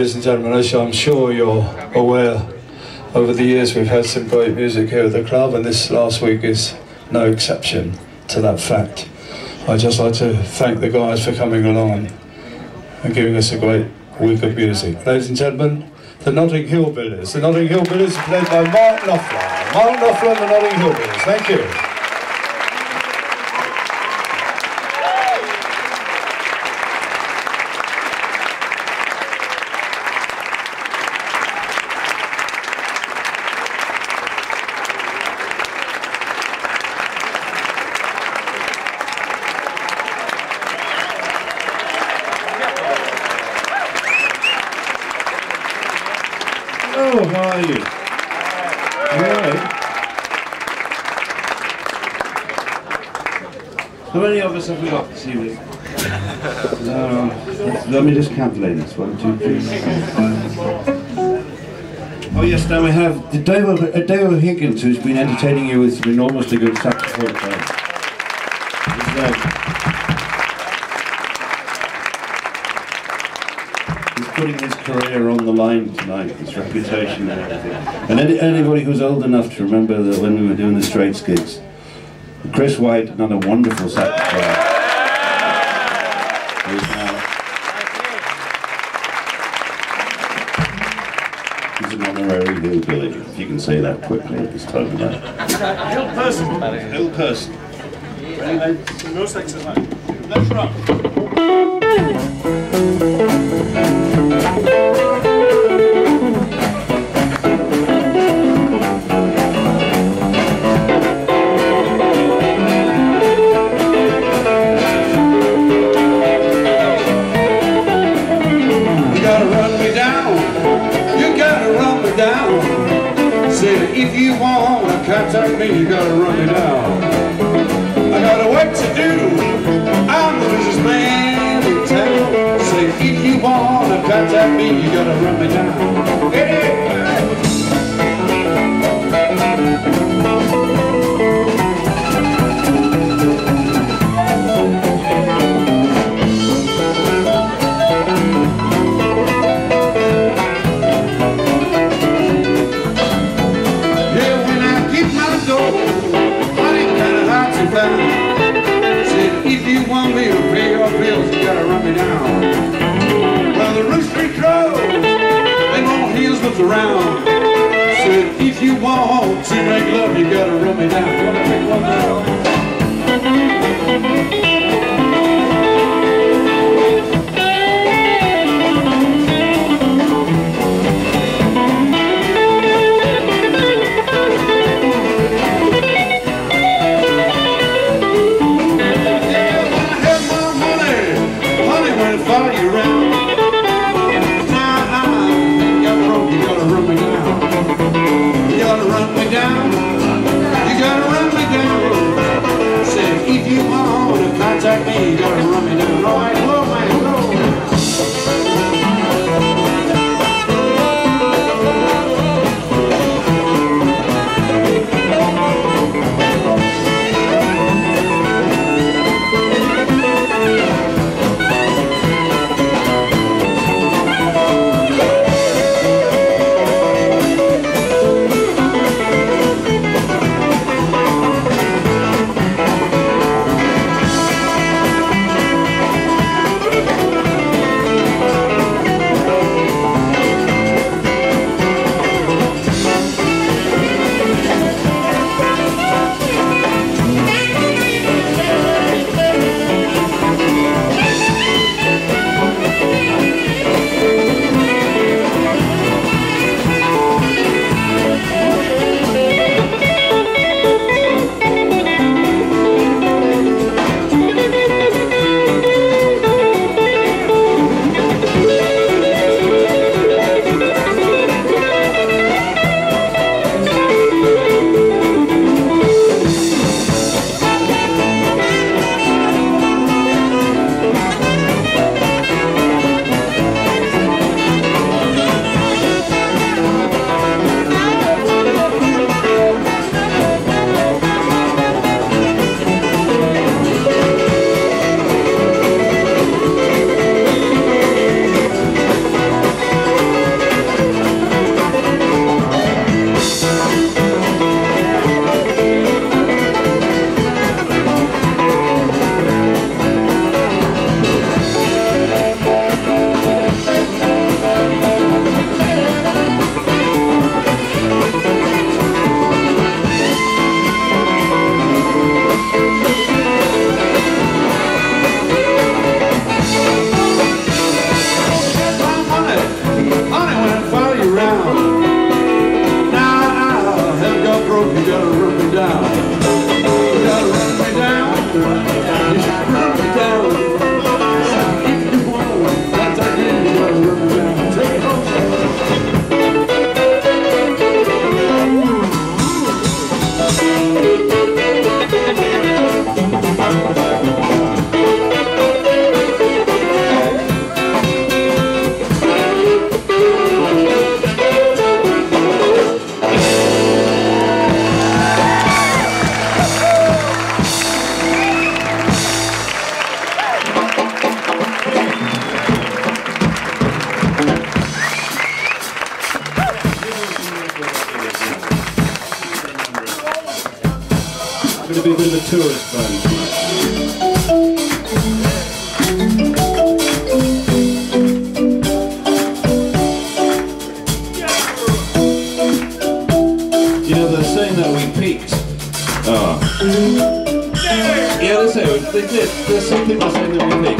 Ladies and gentlemen, as I'm sure you're aware, over the years we've had some great music here at the club, and this last week is no exception to that fact. I'd just like to thank the guys for coming along and giving us a great week of music. Ladies and gentlemen, the Notting Hillbillies. The Notting Hillbillies are played by Mark Knopfler. Mark Knopfler and the Notting Hillbillies. Thank you. Oh, how are you? Alright. How many of us have we got this evening? Let me just calculate this. 1, 2, 3, 4, 5. Oh yes, now we have the David O'Higgins, who's been entertaining you with an enormously good saxophone player. He's putting his career on the line tonight, his reputation and everything. And anybody who's old enough to remember that when we were doing the Straits gigs, Chris White, another wonderful sax player, he's an honorary hillbilly, if you can say that quickly at this time of night. Hill person. No sex at night. Let's rock. If you want to contact me, you gotta run me down. I got a work to do, I'm the busiest man in town. Say, if you want to contact me, you gotta run me down. Around. Said, if you want to make love, you gotta run me down. You gotta make love now. Yeah, when I had my money, honey went and followed you around. Down. You gotta run me down. Said, if you want to contact me, you gotta run me down. All right, blow my blow. down. Now, I have got broke, you gotta run me down. You gotta run me down. You should run me down. If you want, that's I can, you gotta run me down. Take it off. There's some people saying that we think.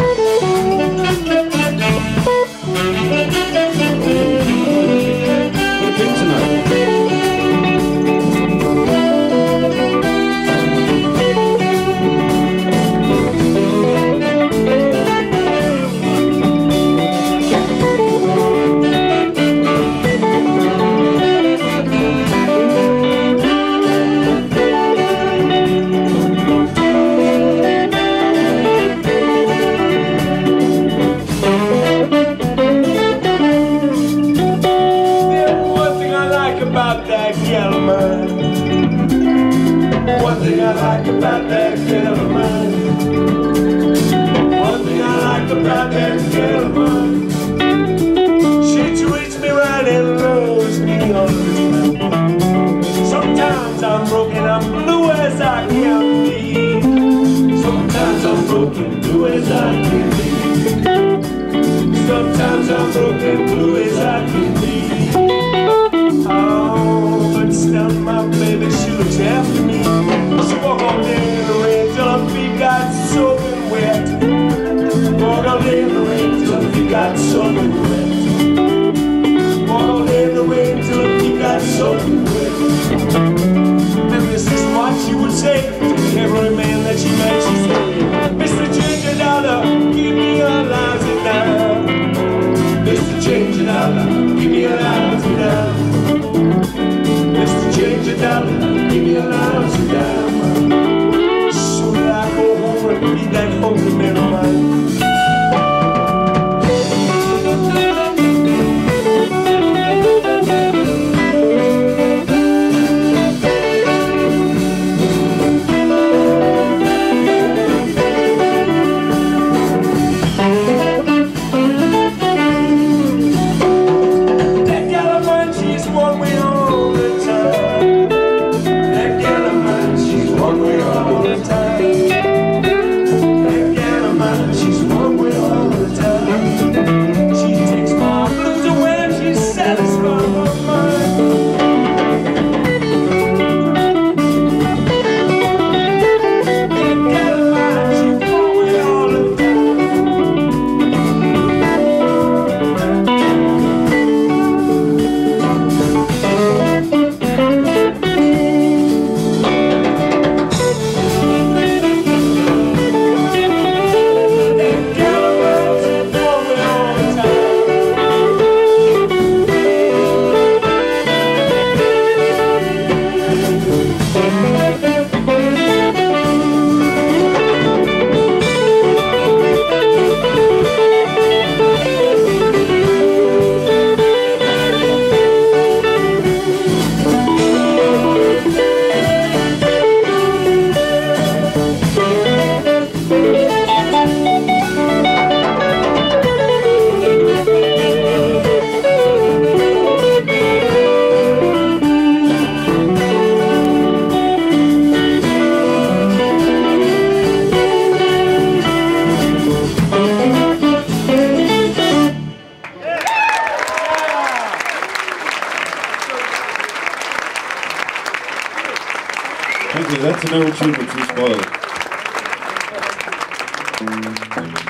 What a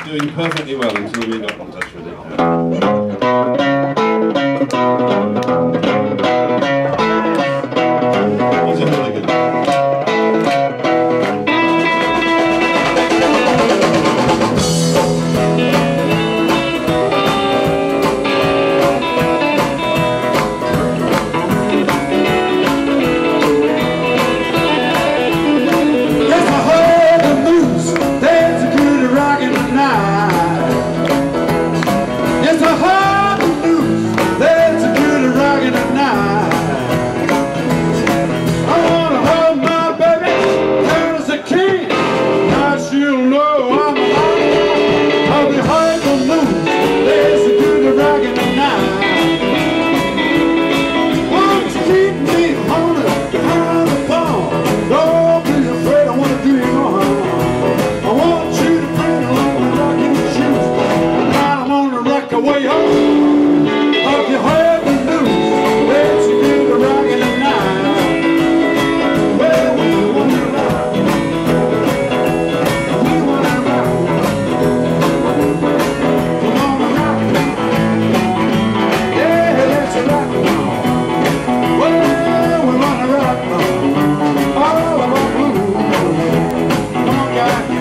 pick perfectly well until we got in touch with it. way home. Hope you heard the news that you do the rockin' at night. Well, we wanna rock, we wanna rock, come on and rock. Yeah, let's rock. Well, we wanna rock, all of our blues. Come on, guys.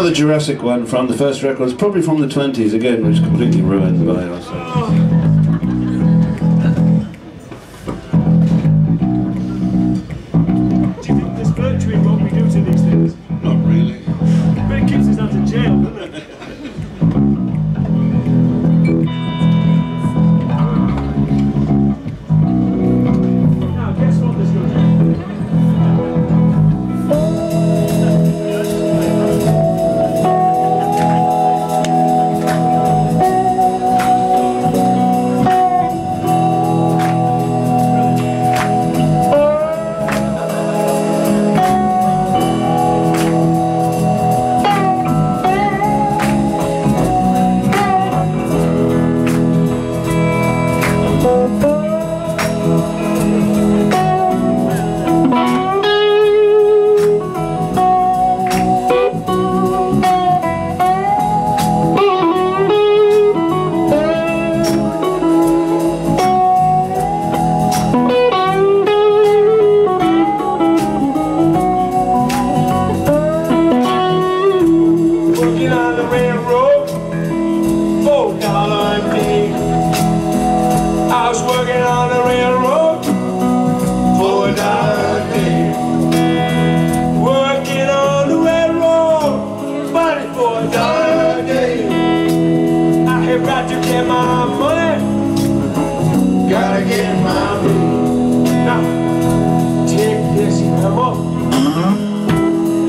another Jurassic one from the first records, probably from the 20s again, which is completely ruined by us.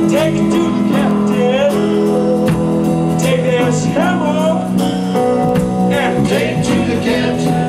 Take to the captain.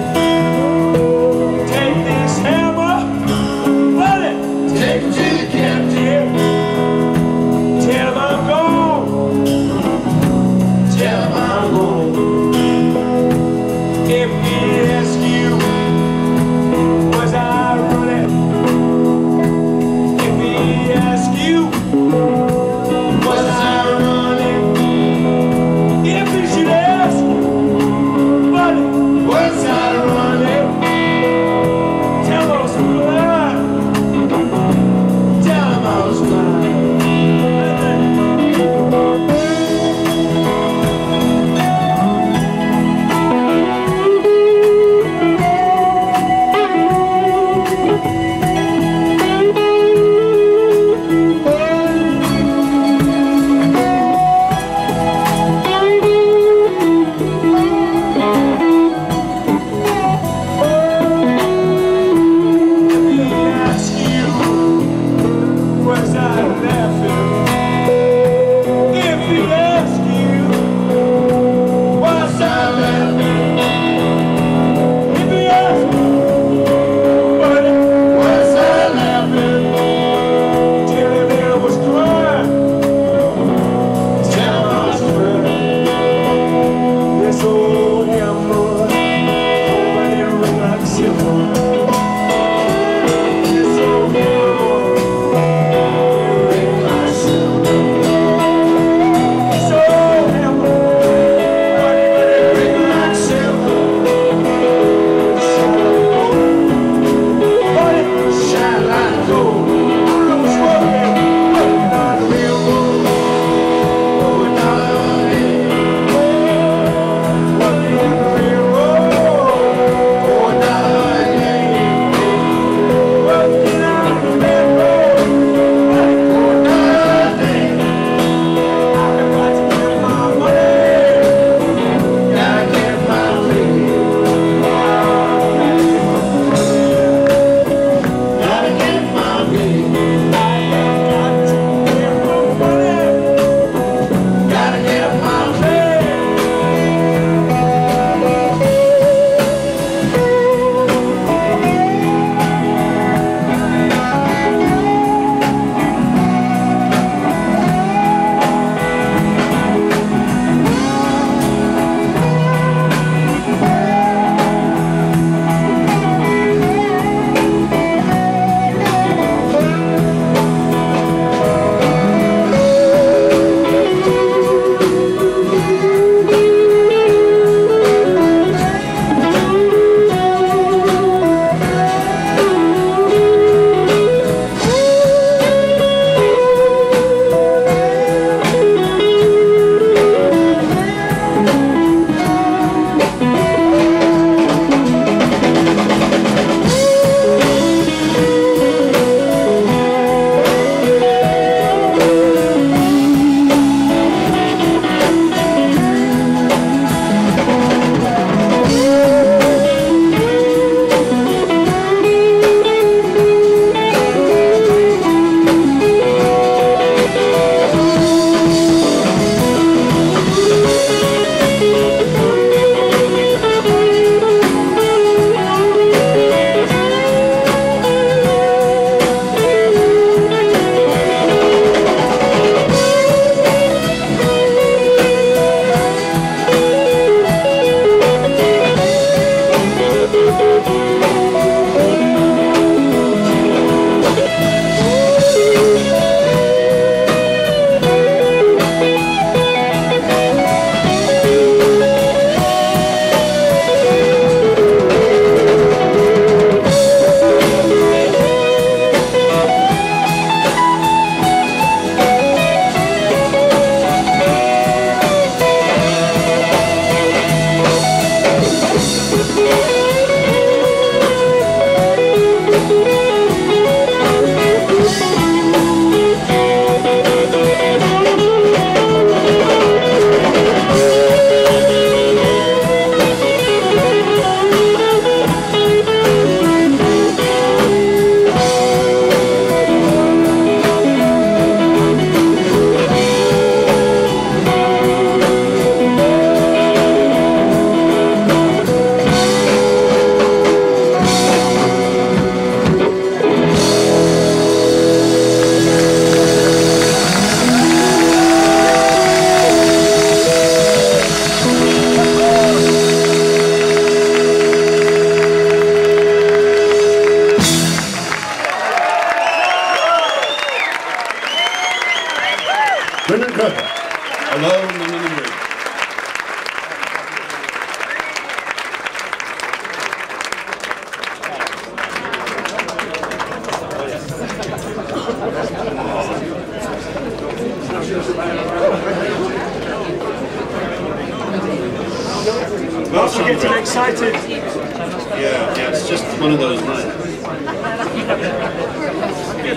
excited. Yeah, it's just one of those nights.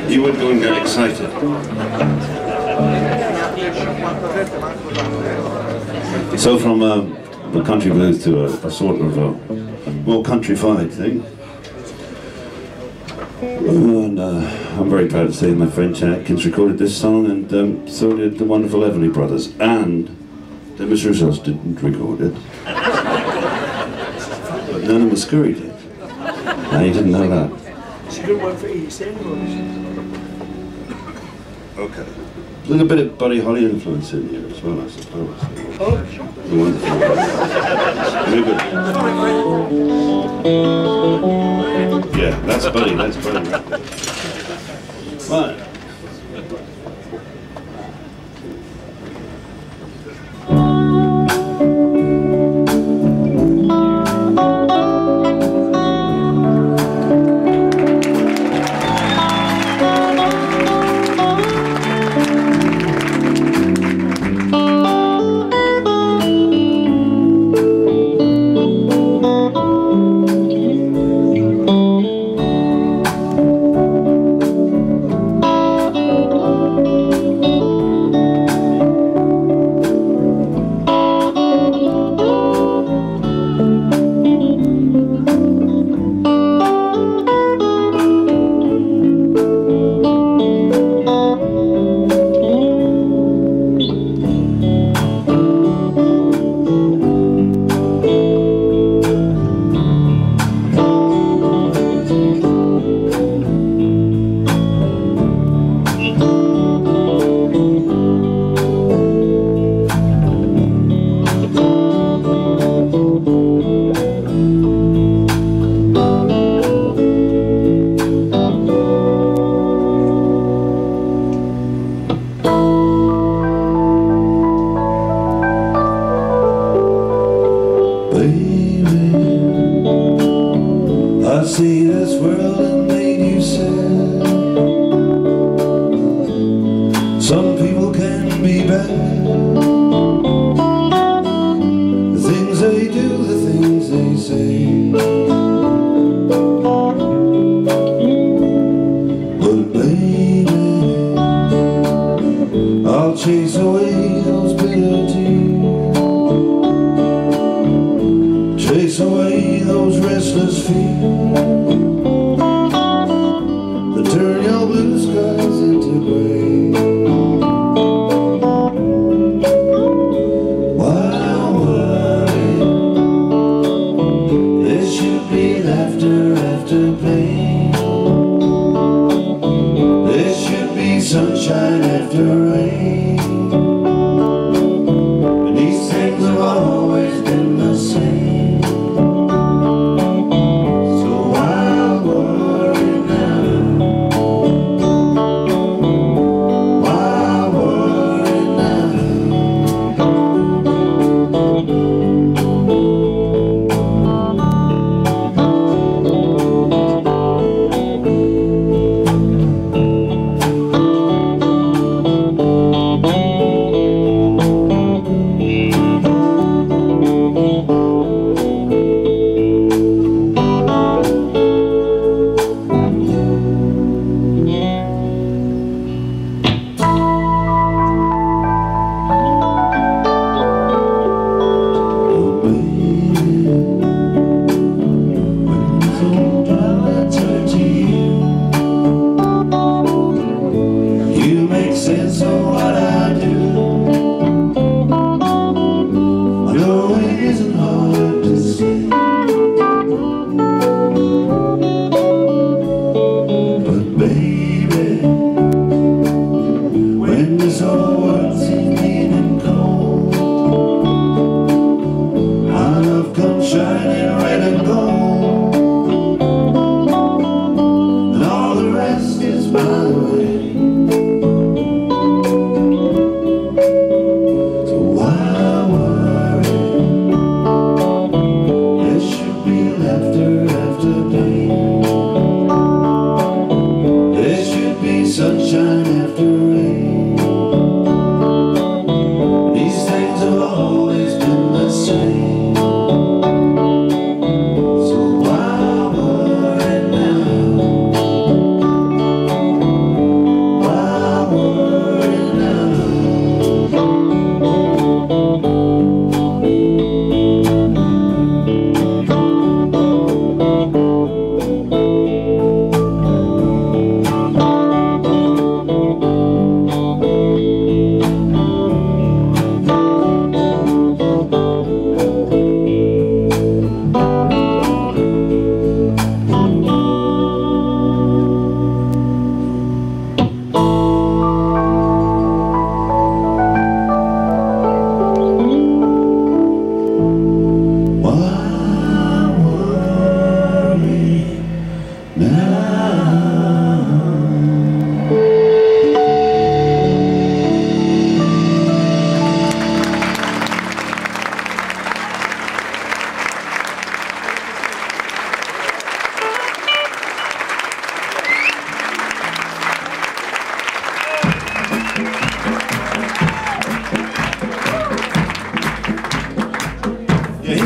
You were doing that excited. So from the country blues to a sort of a more countrified thing. And I'm very proud to say my friend Chet Atkins recorded this song, and so did the wonderful Everly Brothers, and the Miss Russos didn't record it, but Nana Muscuri did. I didn't know that. She did one for each invoice. Okay. A little bit of Buddy Holly influence in here as well, I suppose. The wonderful. Yeah, that's Buddy, that's Buddy right there. Right.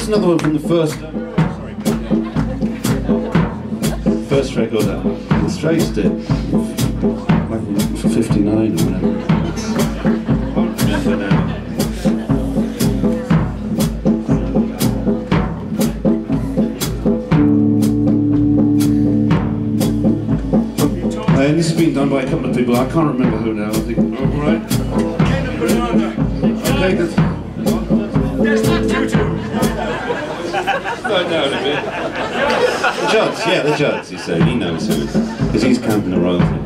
another one from the first record album. The Straits did. Like for 59 or whatever. And this has been done by a couple of people. I can't remember who now. I think. Alright. Okay, that's not tutu. Slow down a bit. The Judds, yeah, the Judds, you say. He knows who. Because he's camping the royalty.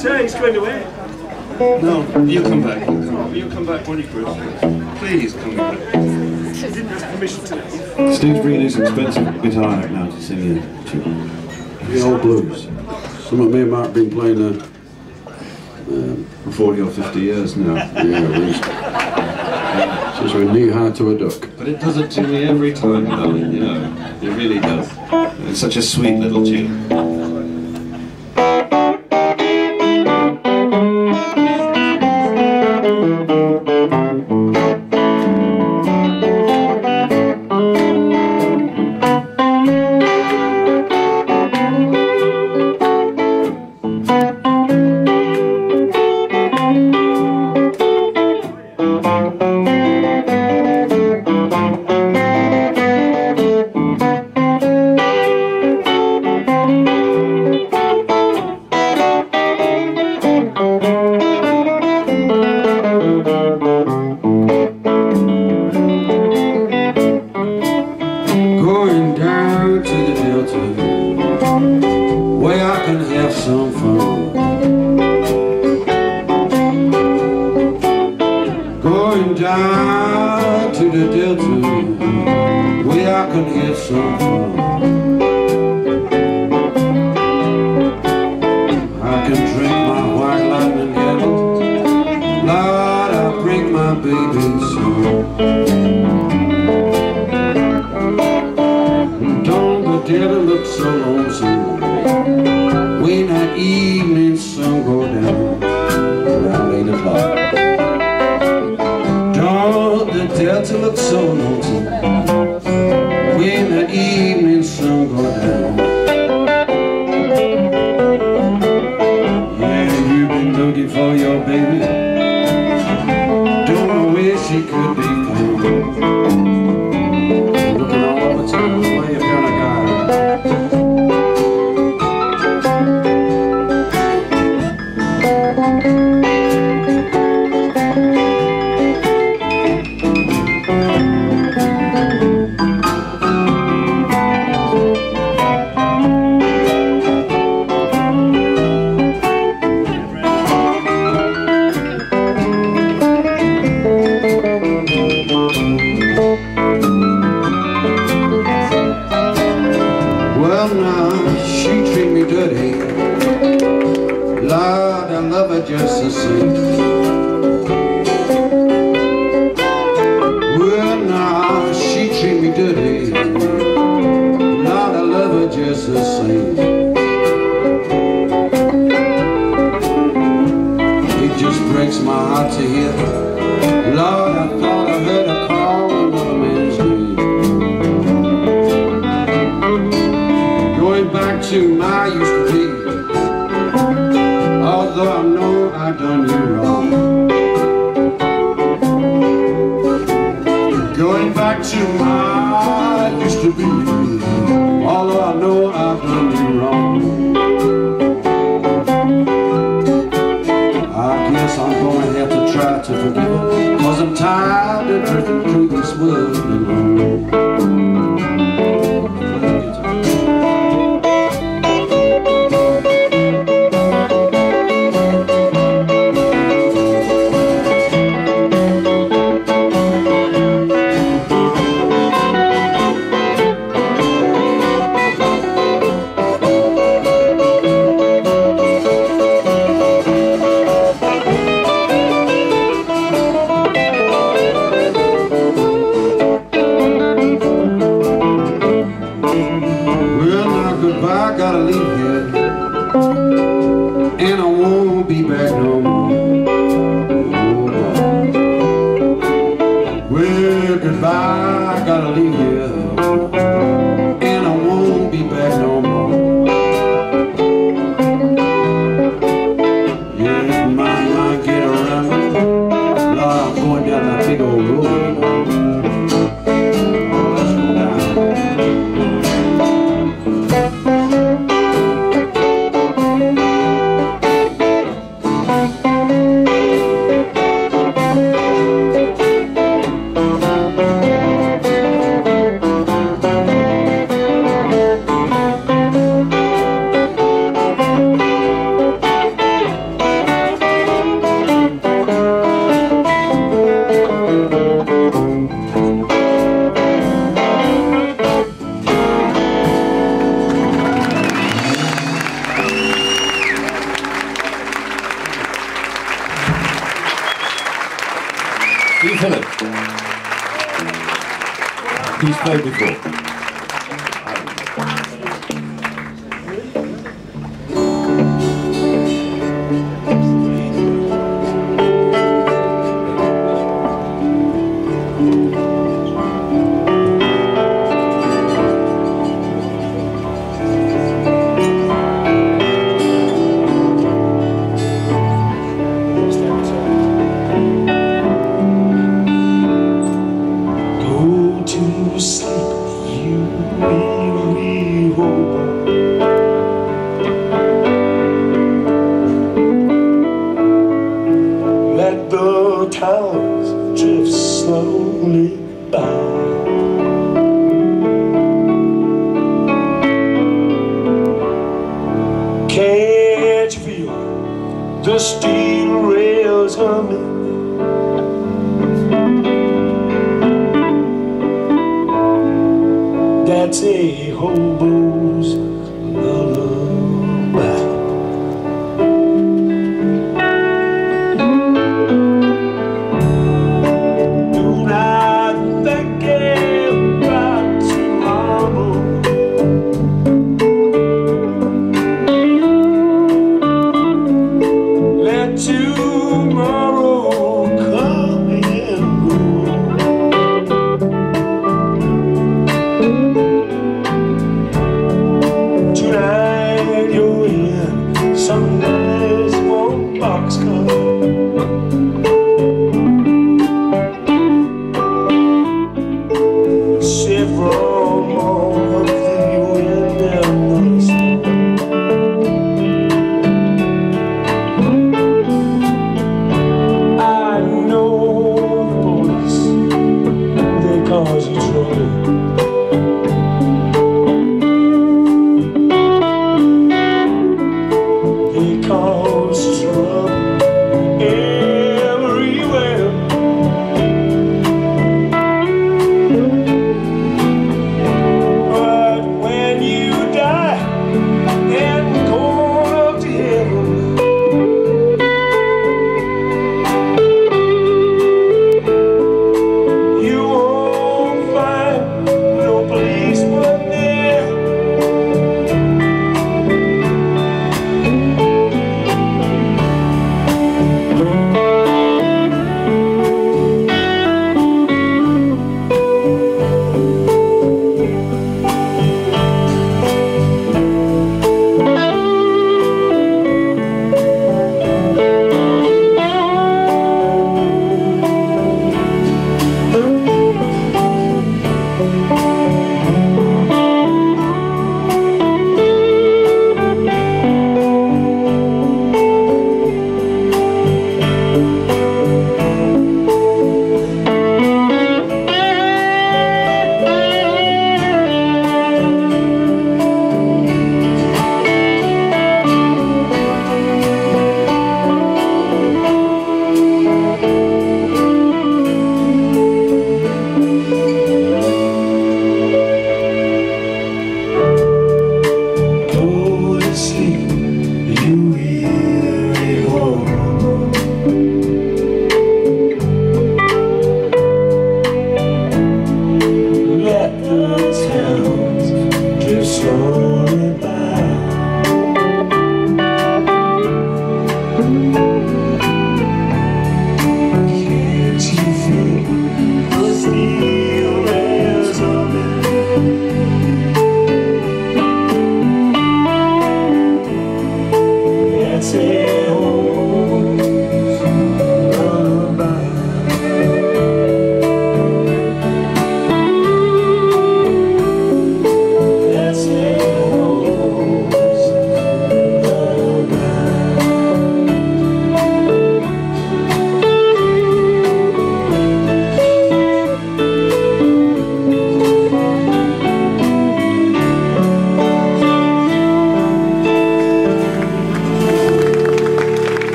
Sir, he's going away. No, you come back. You come back when you could. Please come back. She didn't have permission to leave. Steve's bringing his expensive guitar out now to sing in. The old blues. Something me and Mark have been playing for 40 or 50 years now. Yeah, just we're knee high to a duck. But it does it to me every time, darling, you know. It really does. It's such a sweet little tune. Steve Phillips. He's played before.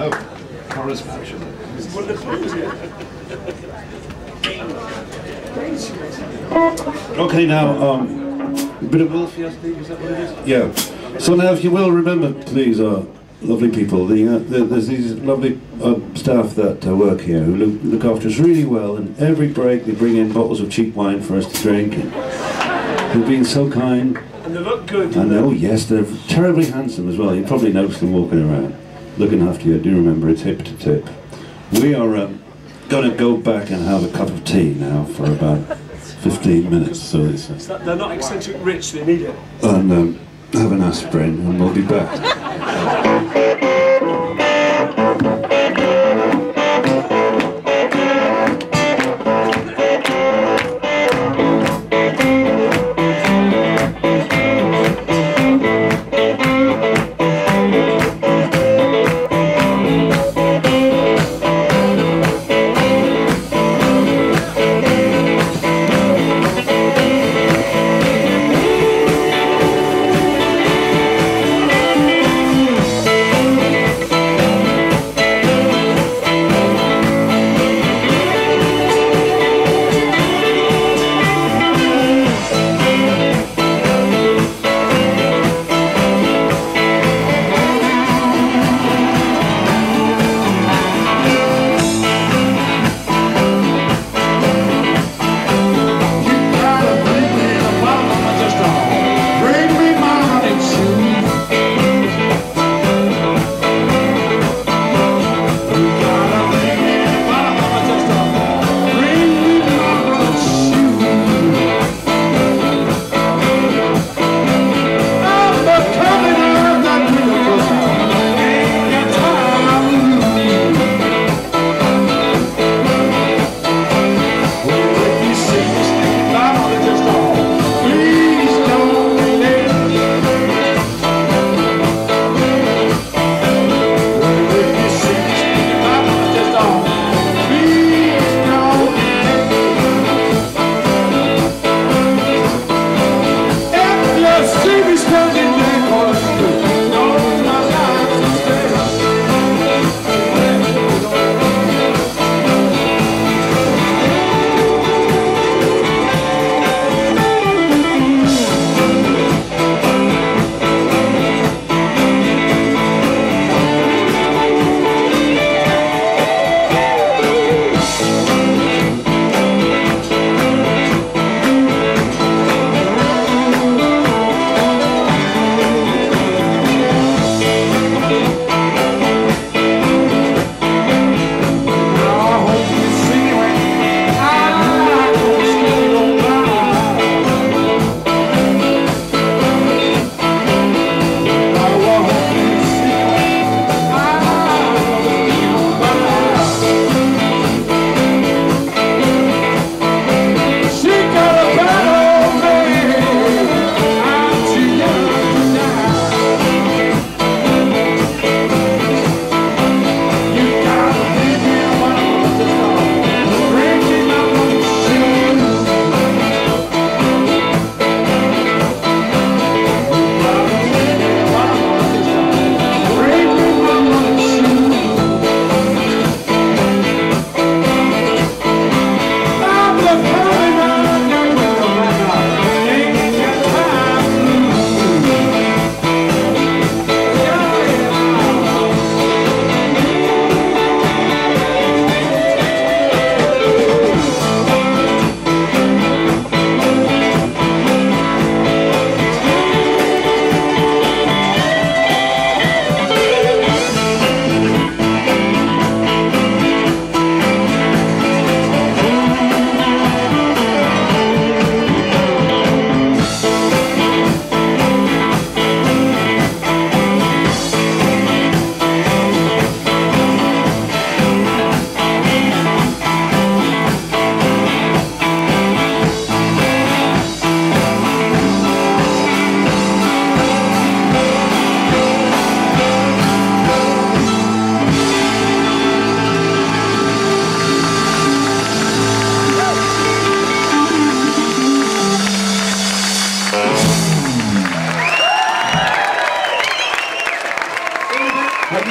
No, Horace Mansion. Well, the blues here. Okay, now, a bit of Wolfie, I think, is that what it is? Yeah. So now, if you will, remember, please, lovely people, there's these lovely staff that work here who look after us really well, and every break they bring in bottles of cheap wine for us to drink. They're being so kind. And they look good. And oh yes, they're terribly handsome as well. You probably noticed them walking around, looking after you. I do remember it's hip to tip. We are going to go back and have a cup of tea now for about 15 minutes. So it's that they're not eccentric rich, they need it. And have an aspirin and we'll be back.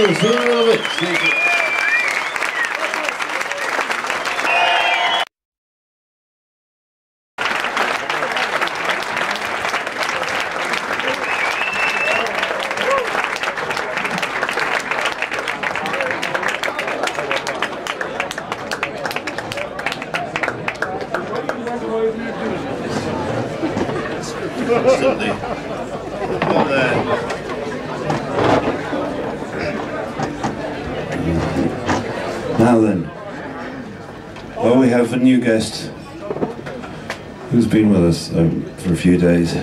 the Zither of it. A new guest who's been with us for a few days,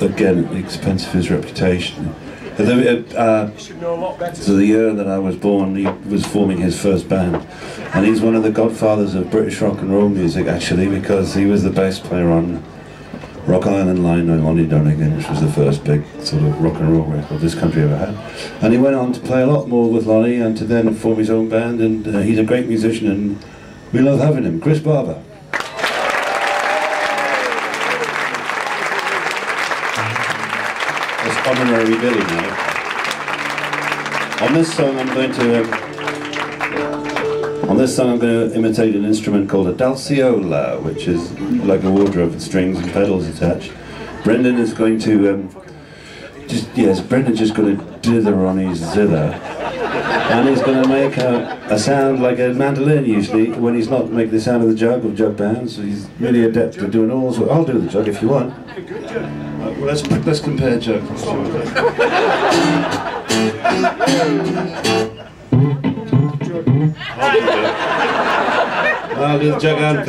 again at the expense of his reputation. So the year that I was born, he was forming his first band, and he's one of the godfathers of British rock and roll music, actually, because he was the bass player on Rock Island Line by Lonnie Donegan, which was the first big sort of rock and roll record this country ever had. And he went on to play a lot more with Lonnie and to then form his own band, and he's a great musician, and we love having him, Chris Barber. That's honorary Billy now. On this song I'm going to imitate an instrument called a dalciola, which is like a wardrobe with strings and pedals attached. Brendan is going to Brendan's just going to dither on his zither. And he's going to make a sound like a mandolin, usually, when he's not making the sound of the jug or jug bands. So he's really adept at doing all sorts. I'll do the jug if you want. Well, let's compare jugs. I'll do the jug and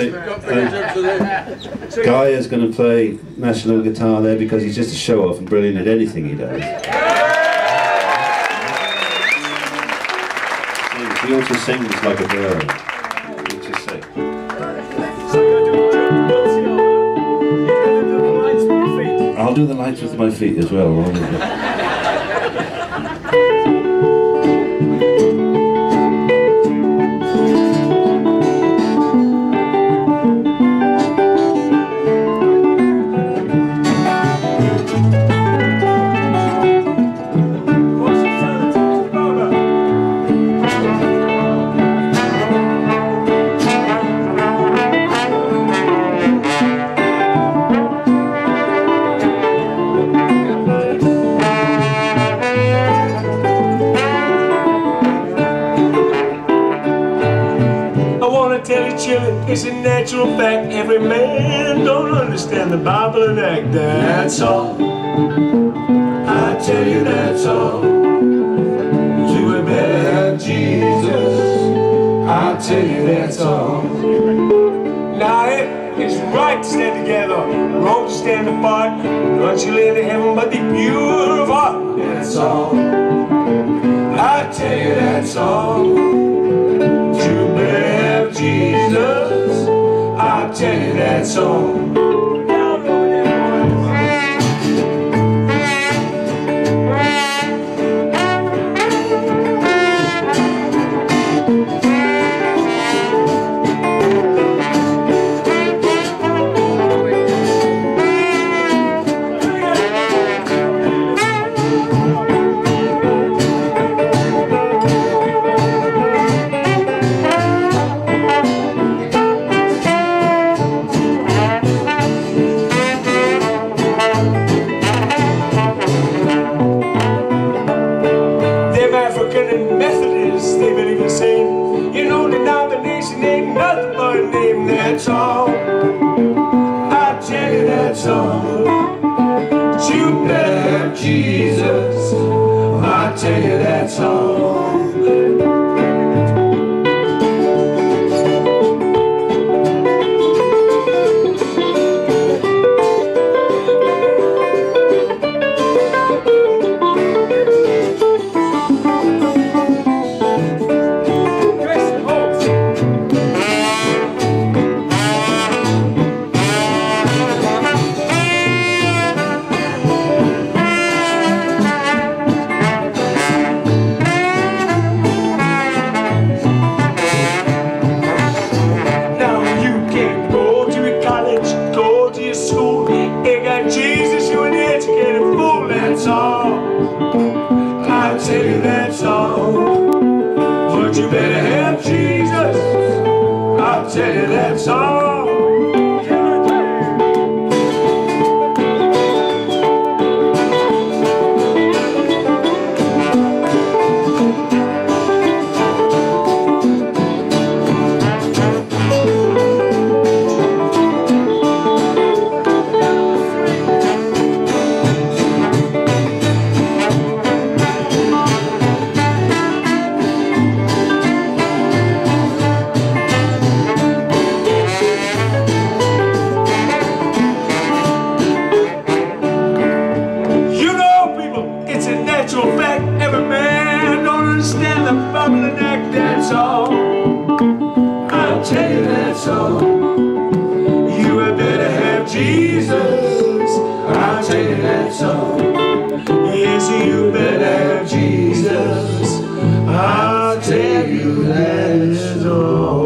thing. Guy is going to play national guitar there because he's just a show-off and brilliant at anything he does. He also sings like a bird. Let's just say. I'll do the lights with my feet as well. It's a natural fact, every man don't understand the Bible and act. That's all, I tell you, that's all. You would better have Jesus, I tell you, that's all. Now it is right to stand together, wrong to stand apart. Don't you live in heaven but the pure of heart. That's all, I tell you, that's all. Jesus, I'll tell you that song. singing that song. Yes, you bet have Jesus, I'll tell you that song.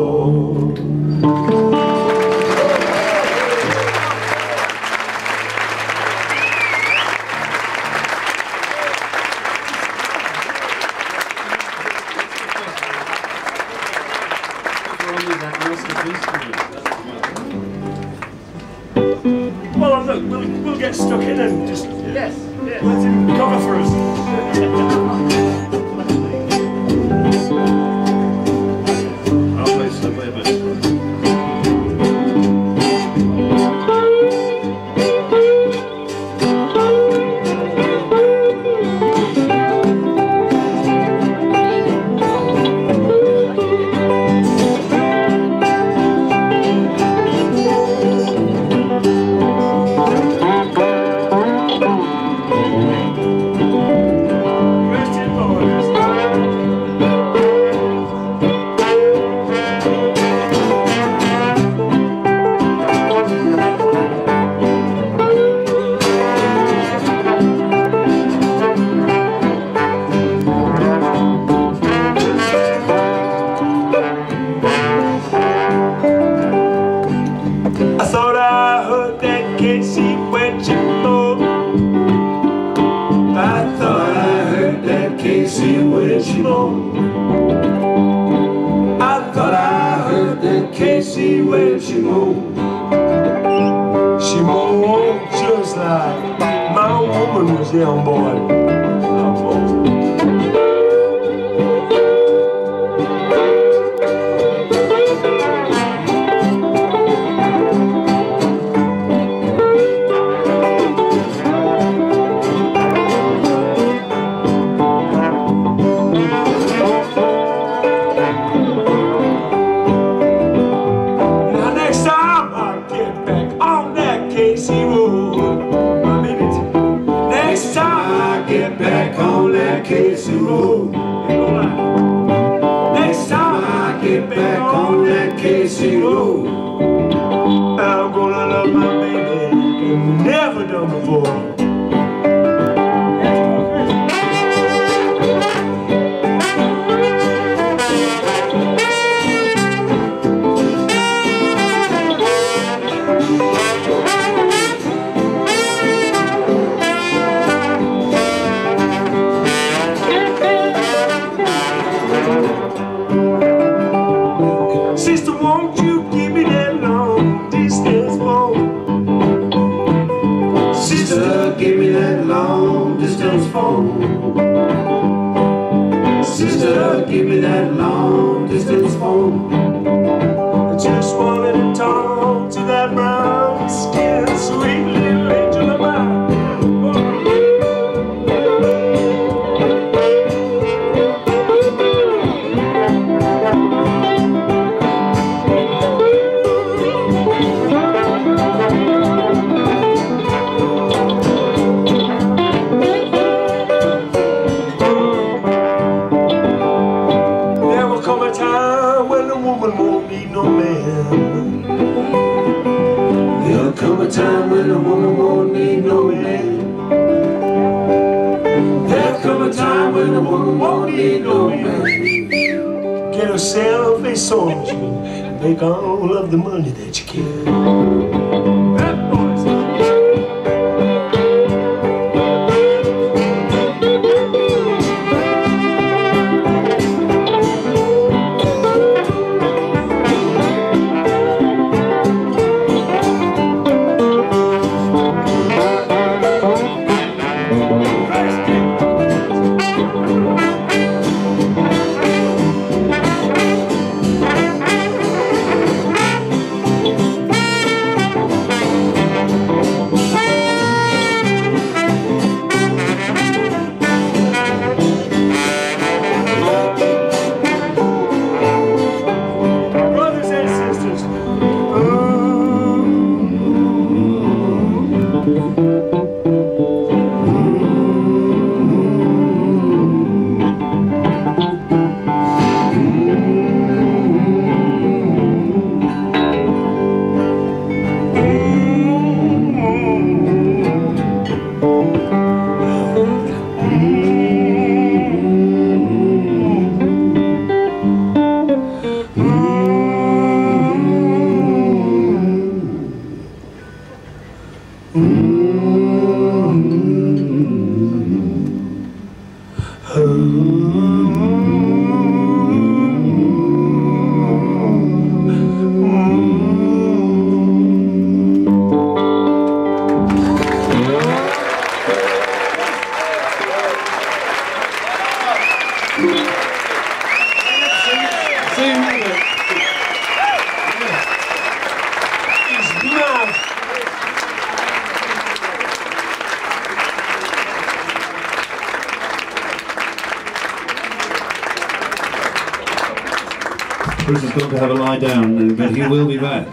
Chris has got to have a lie down, but he will be back.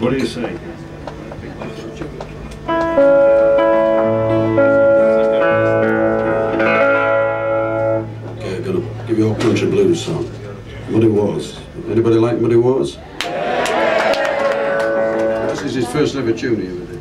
What do you say? Country blues song. Muddy Waters. Anybody like Muddy Waters? Yeah. This is his first ever tune here with it.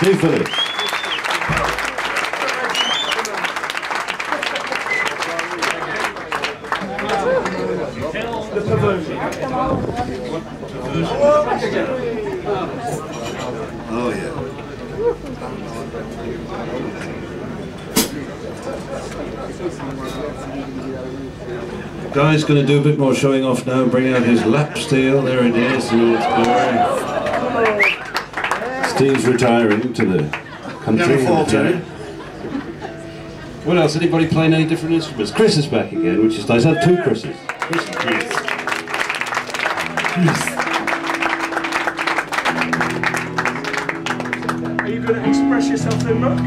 Steve Phillips. The perversion. Oh, yeah. Guy's going to do a bit more showing off now, bring out his lap steel. There it is. And it's Steve's retiring to the country. What else? Anybody playing any different instruments? Chris is back again, which is nice. I had two Chris's. Chris and Chris. Are you going to express yourself then, Mark?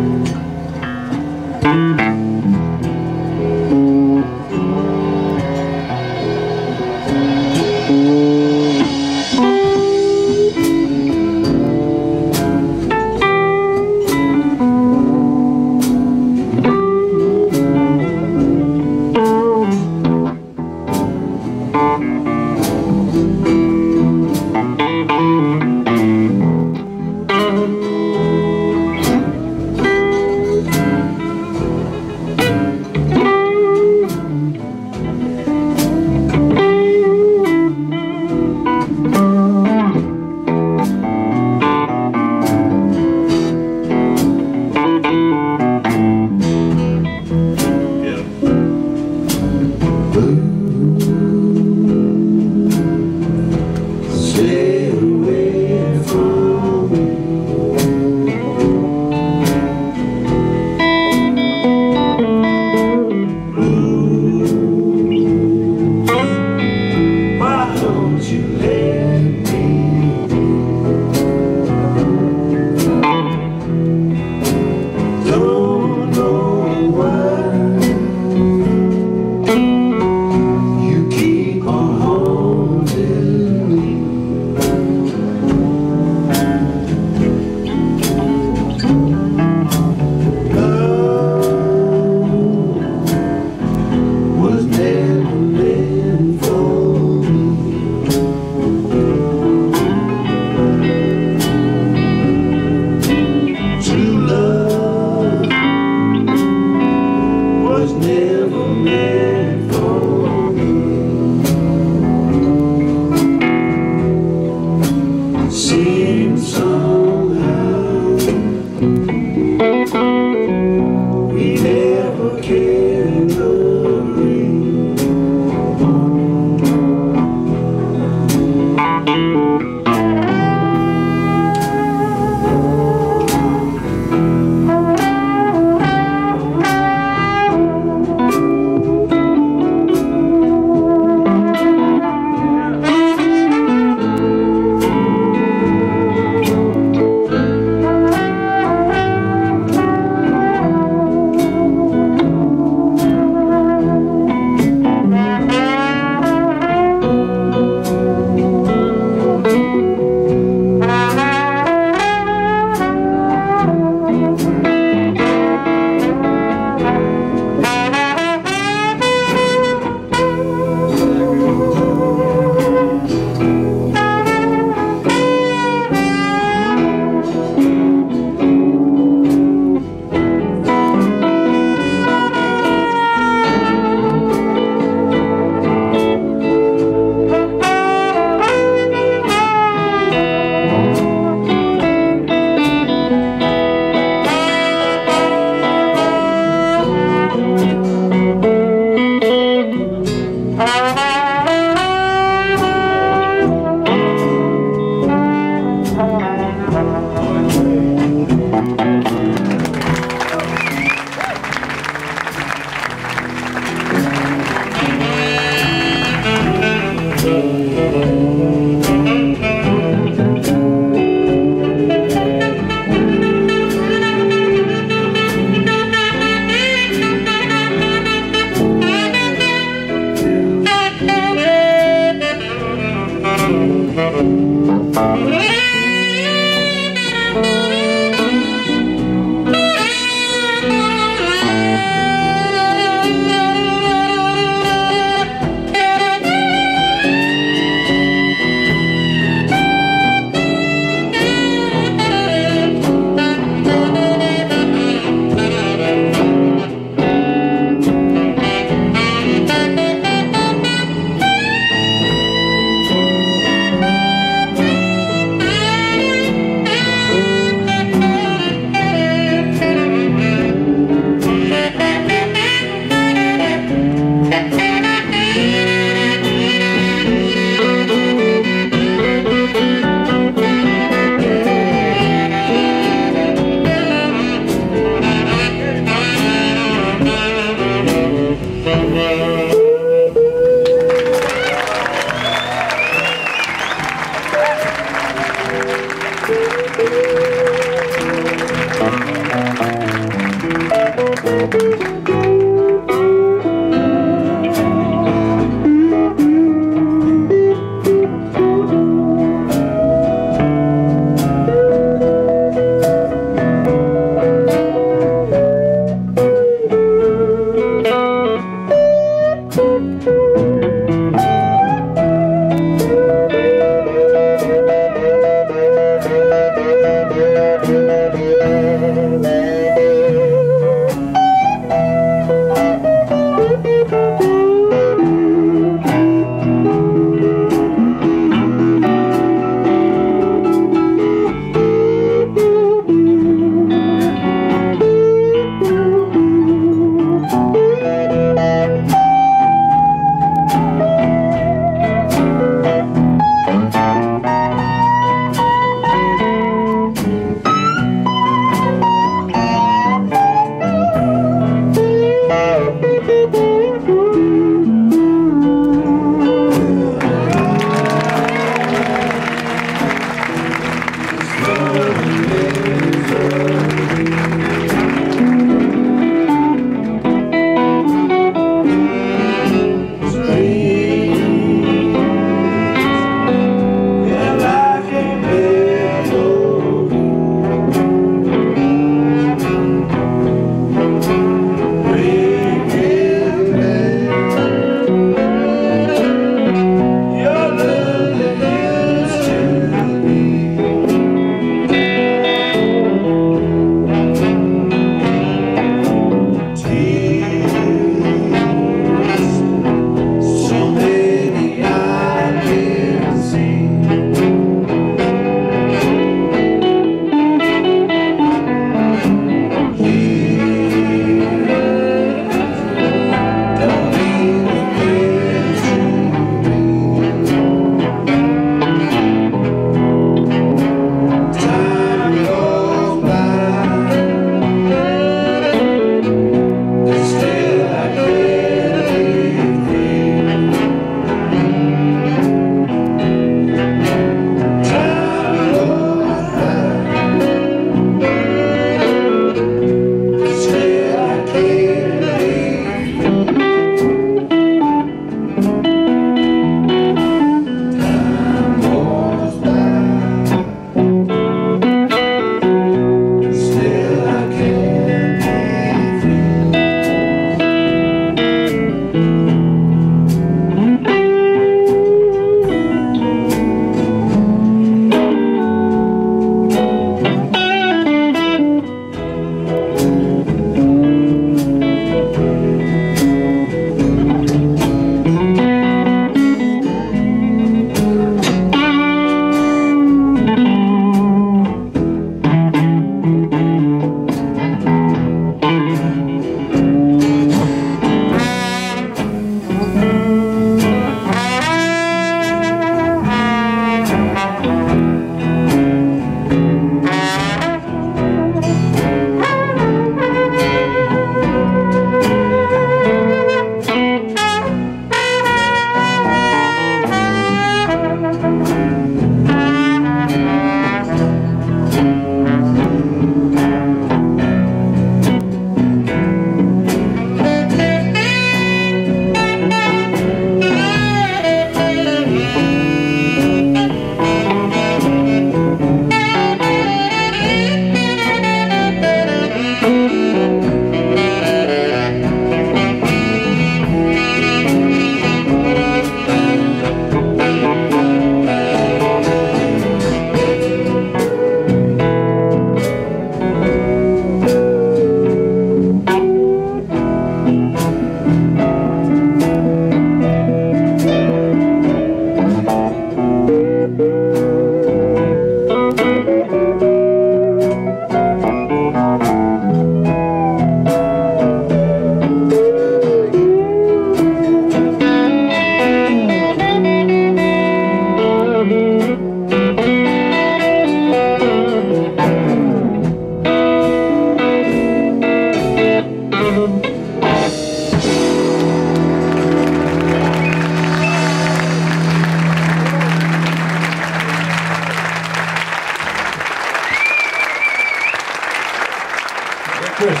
Chris. We'll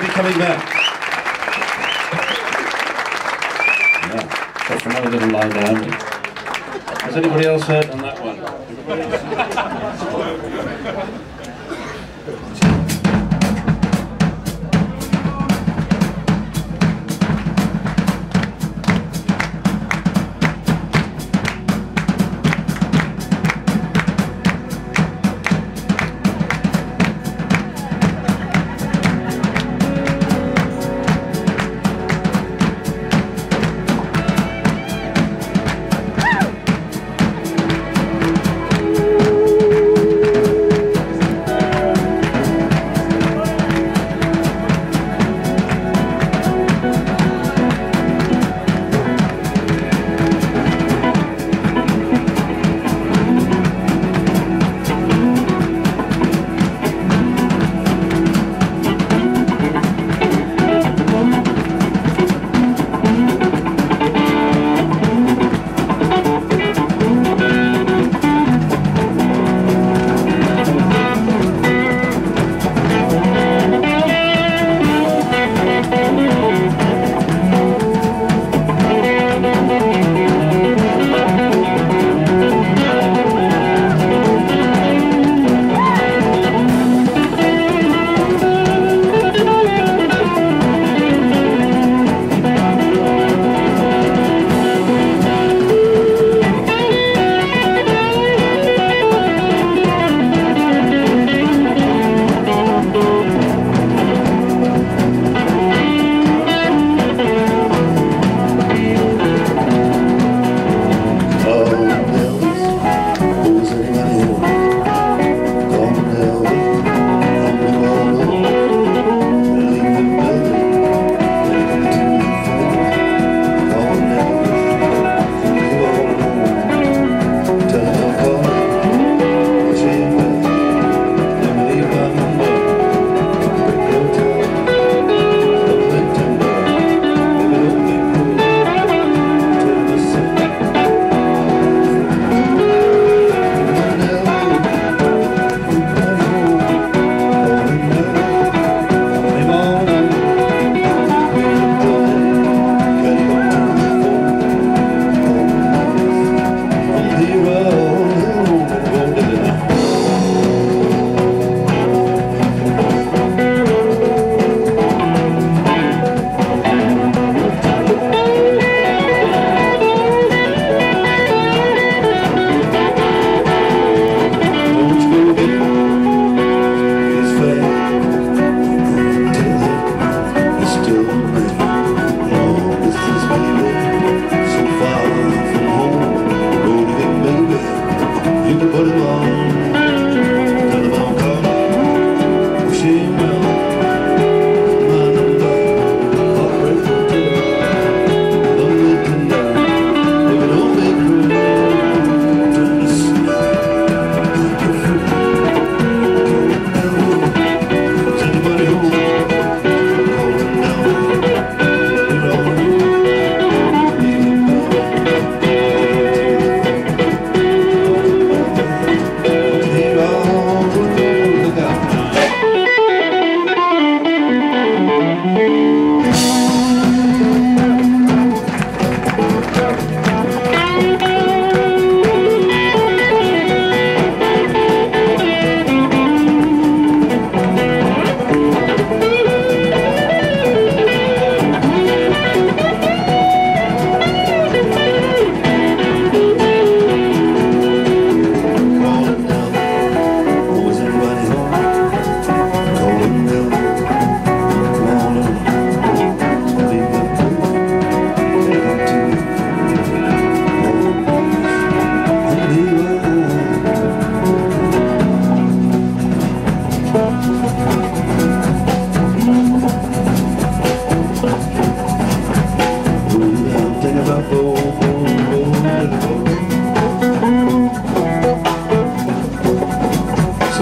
be coming back. Yeah, that's another little line down. Has anybody else heard on that one?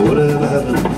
Whatever happened?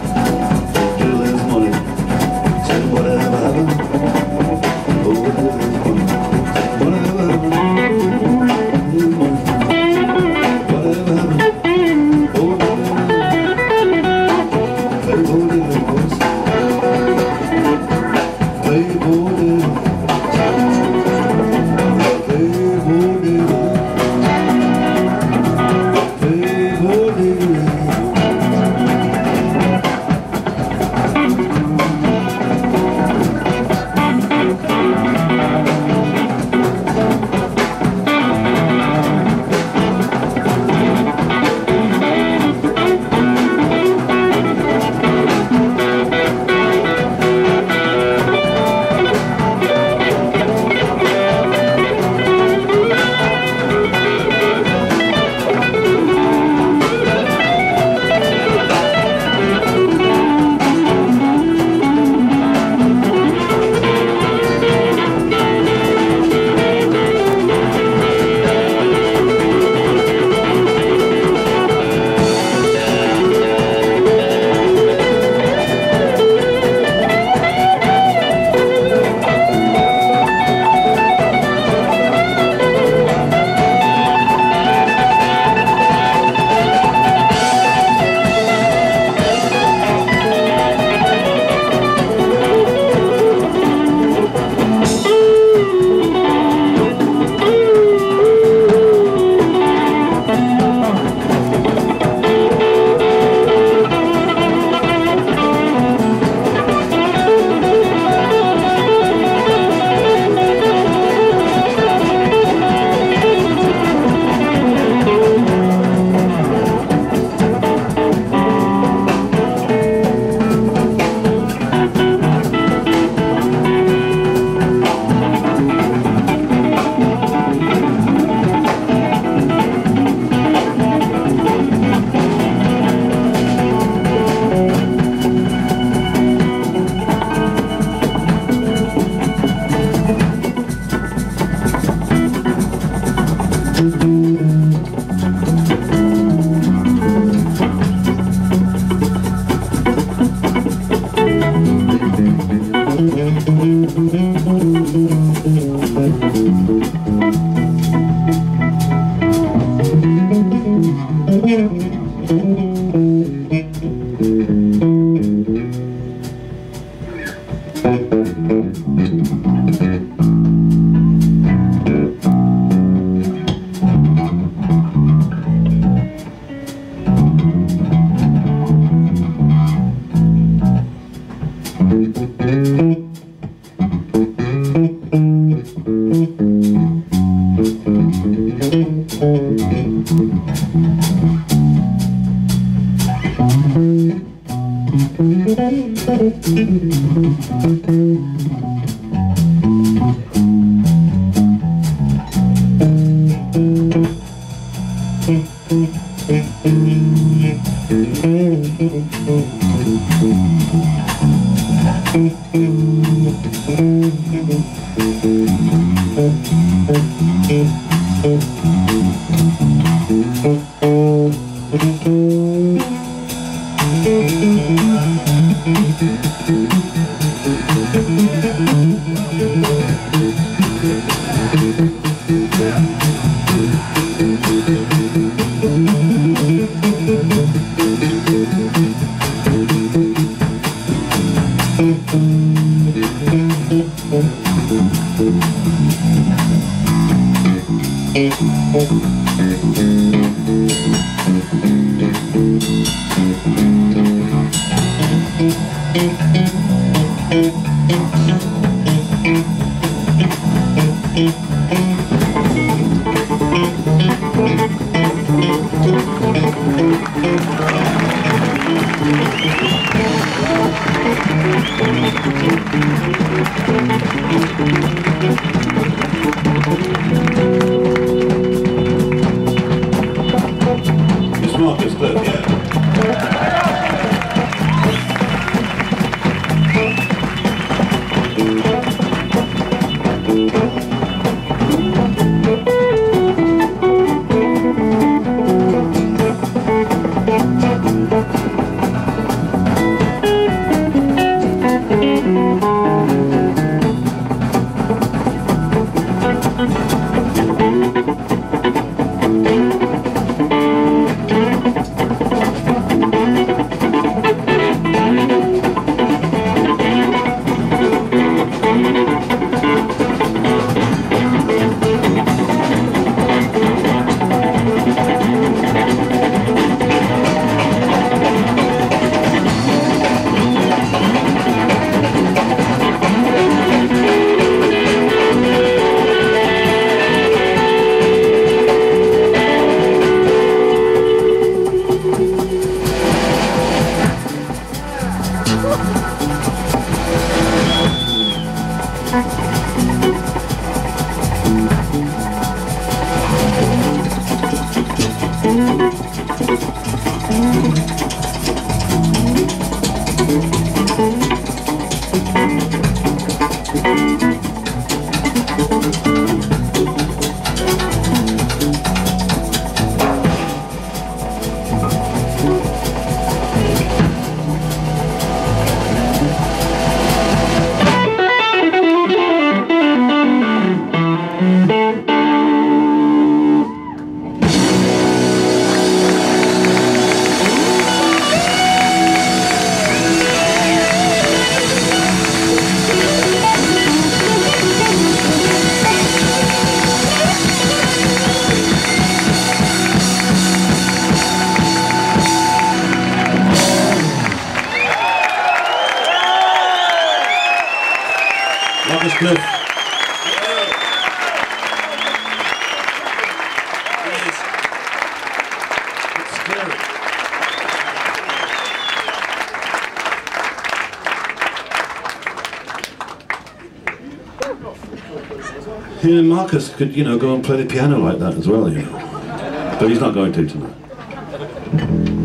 Yeah, Marcus could, you know, go and play the piano like that as well, you know. But he's not going to tonight.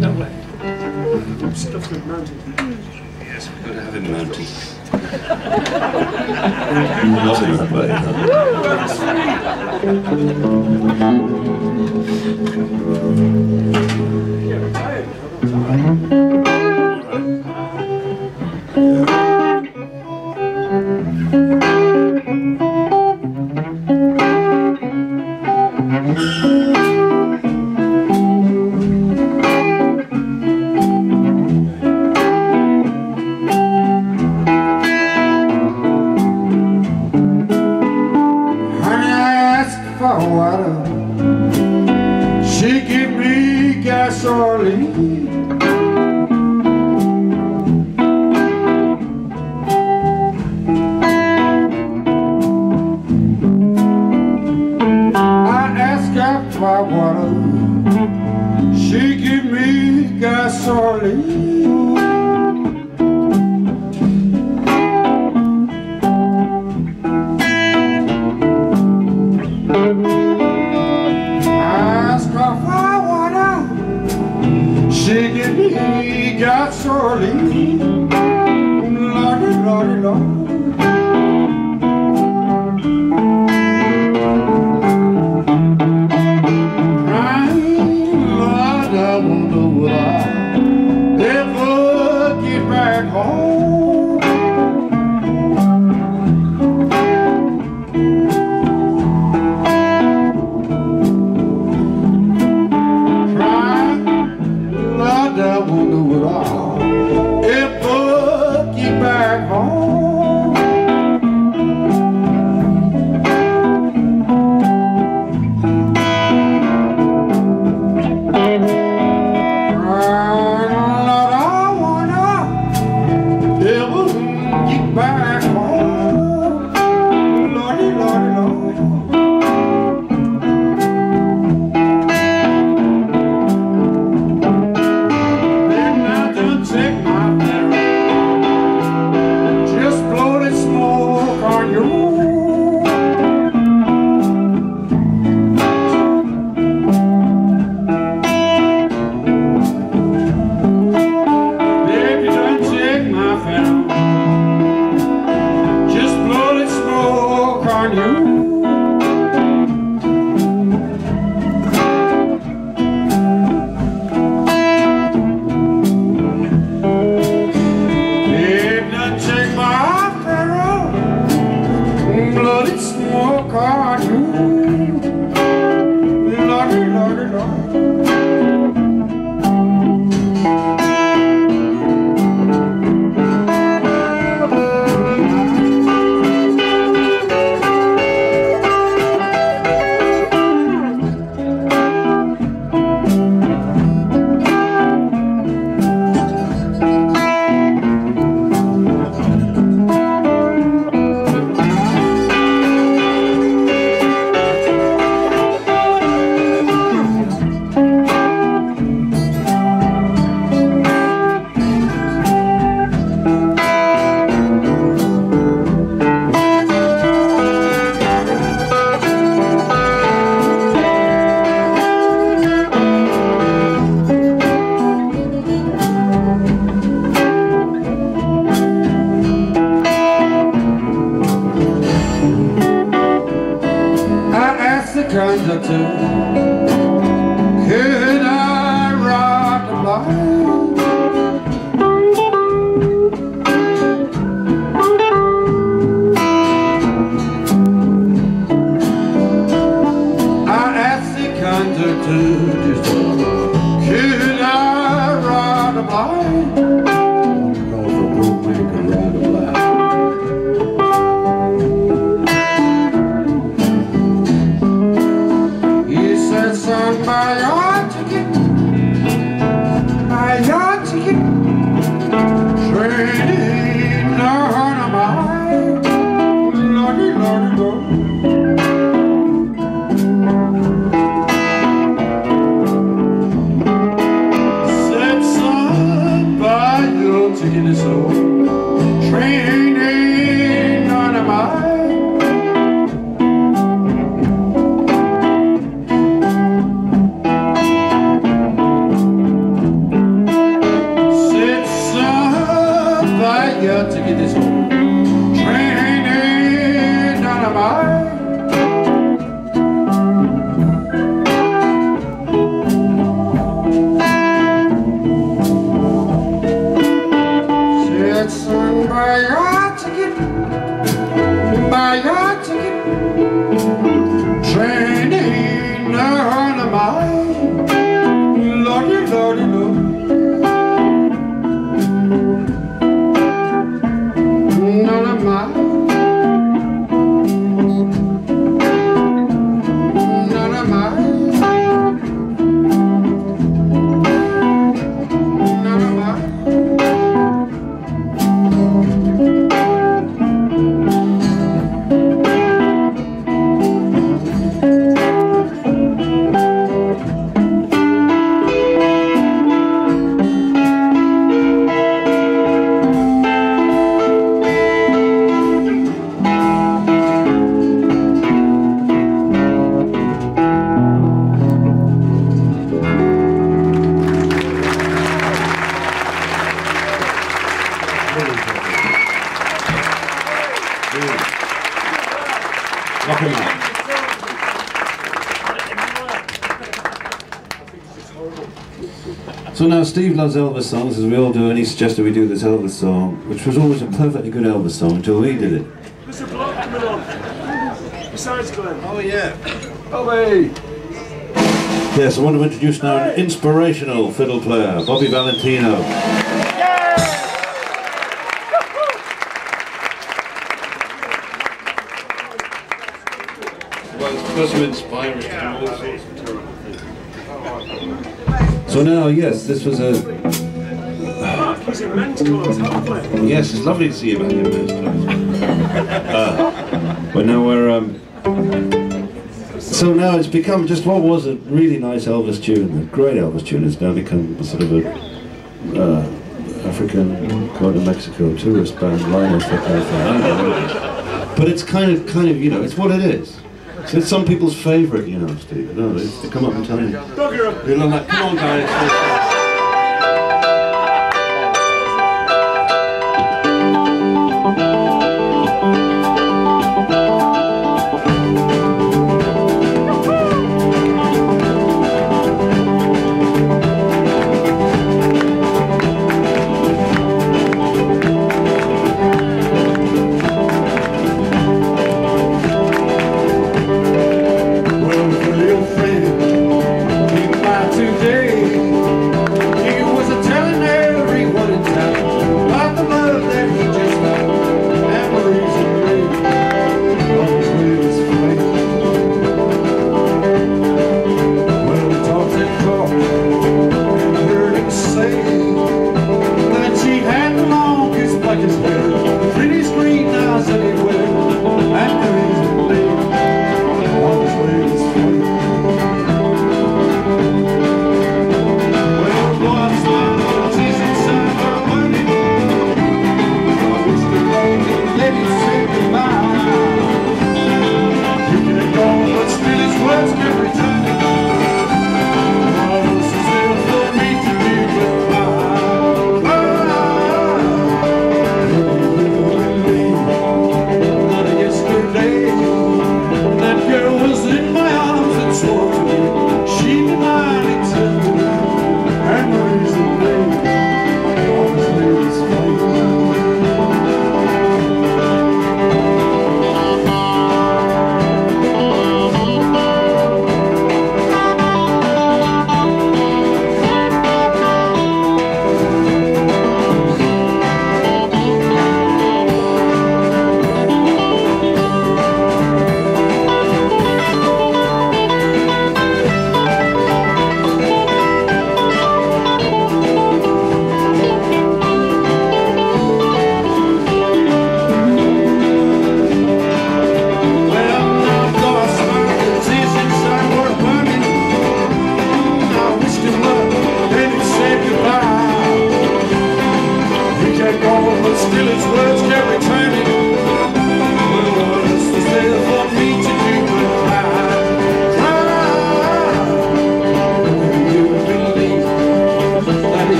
No way. Stuff with mounted. Yes, we've got to have him mounted. So now Steve loves Elvis songs, as we all do, and he suggested we do this Elvis song, which was always a perfectly good Elvis song until we did it. There's a bloke coming on. Besides Glenn. Oh yeah. Bobby! Yes, I want to introduce now an inspirational fiddle player, Bobby Valentino. Well, it's because you inspire us to all sorts of terrible things. So now, yes, this was a... Mark, he's in men's clothes, how lovely. Yes, it's lovely to see you back in men's clothes. But now we're... So now it's become just what was a really nice Elvis tune, a great Elvis tune. It's now become a sort of a African, quite a Mexico tourist band lineup. But it's kind of, you know, it's what it is. It's some people's favourite, you know, Steve. No, they come up and tell you. You know, like, come on, guys.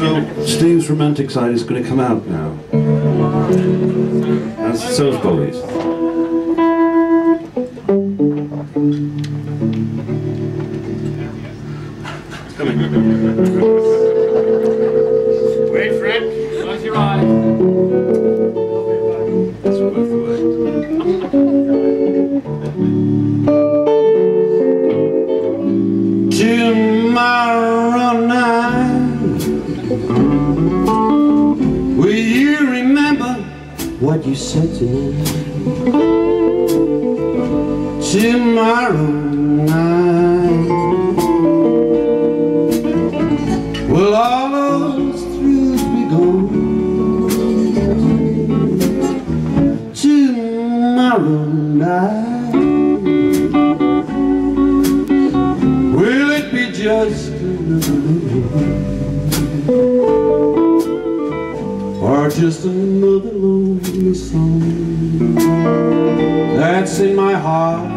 So Steve's romantic side is going to come out now, and so is Bobby's. Wait, Fred, close your eyes. That's worth the wait. Tomorrow night, will you remember what you said to me? Tomorrow night. Will all those thrills be gone tomorrow night? Will it be just another love, or just another lonely song that's in my heart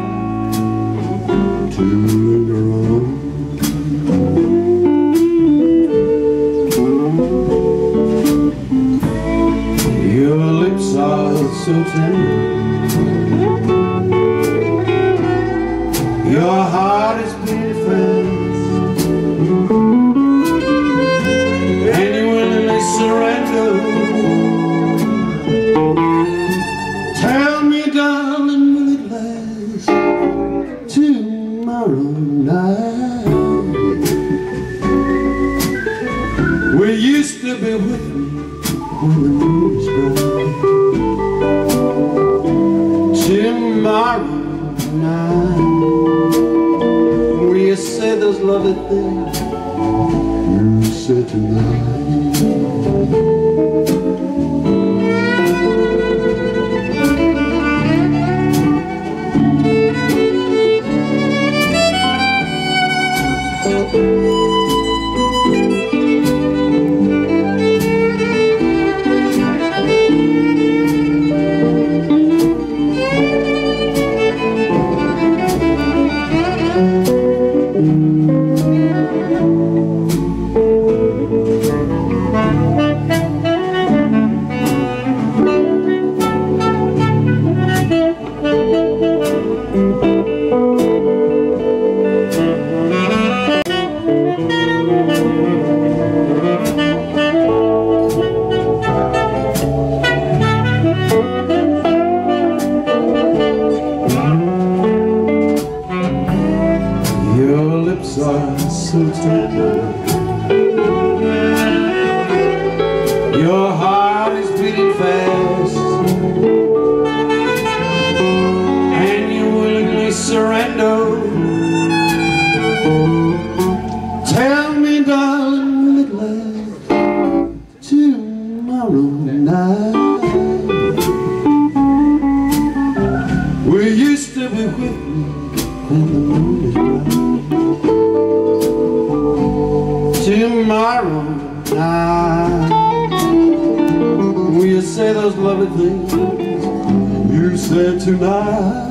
to linger on? So tender, your heart is pretty fast, and you willingly surrender. Tell me, darling, will it last tomorrow night? We used to be with me when the moon was bright. Tomorrow night, will you say those lovely things you said tonight?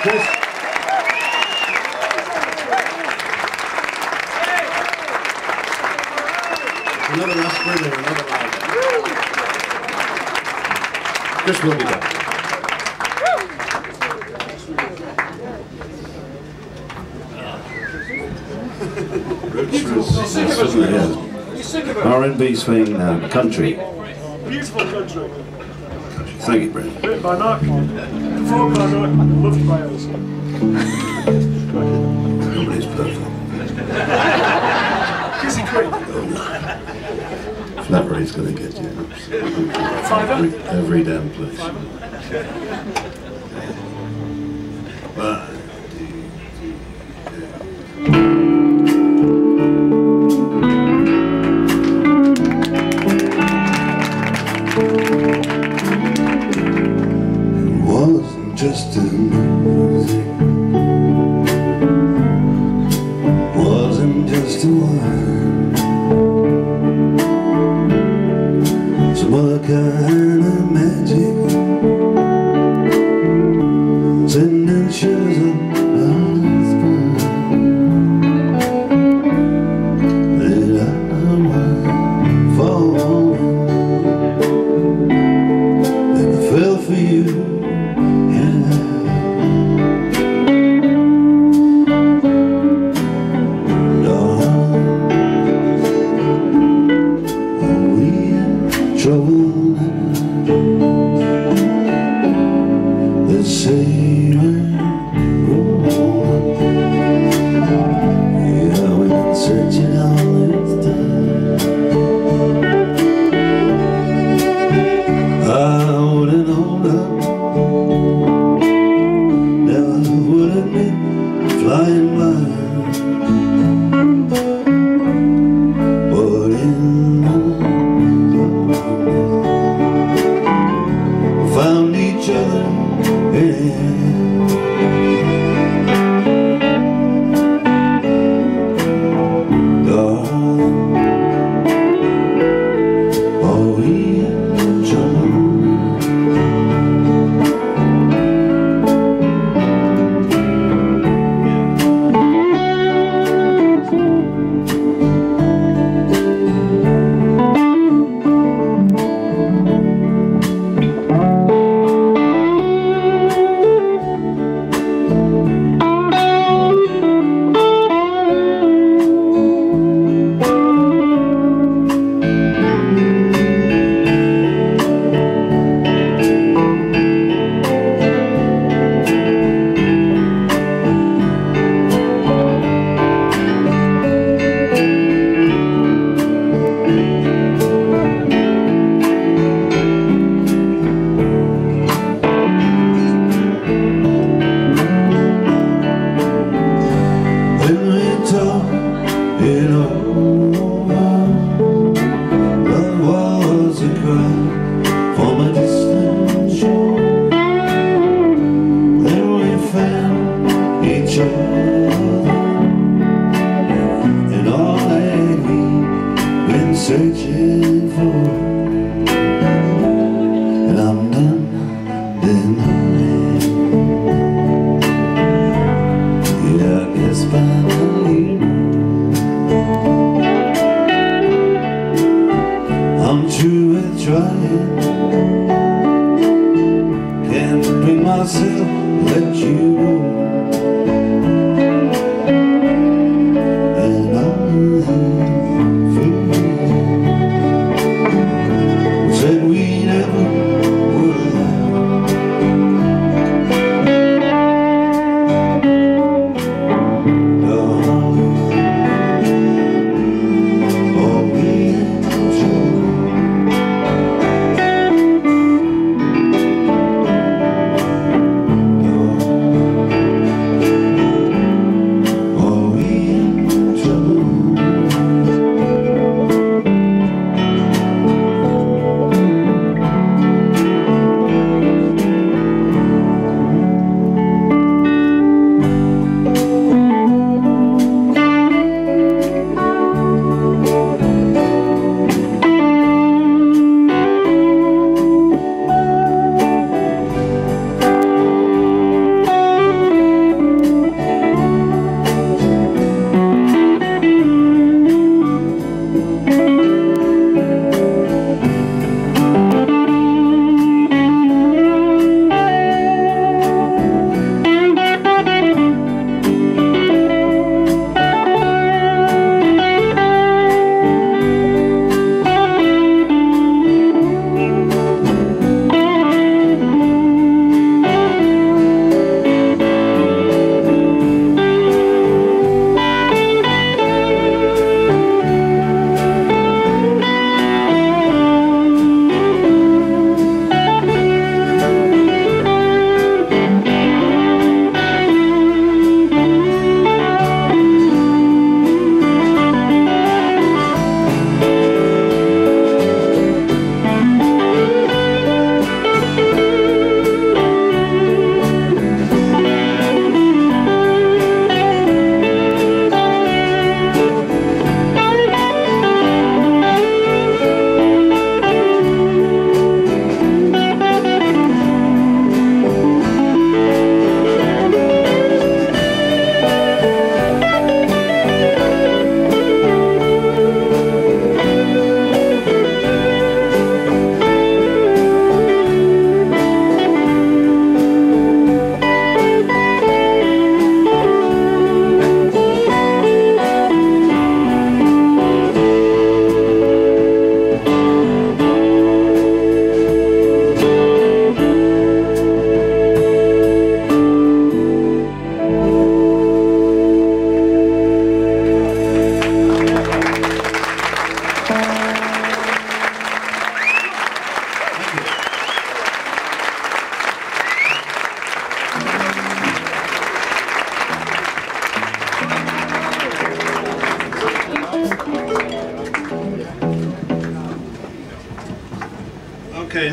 Chris. Another last winner, another live. Chris will be back. R&B swing country. Beautiful country. Thank you, Brent. Written by Mark, performed by Mark, loved by us. Nobody's perfect. Is he great? Flat rate's going to get you. Every damn place. But. Just a music, wasn't just a wine, some other kind of magic, sending shoes up my spine, that I might fall on, and I fell for you.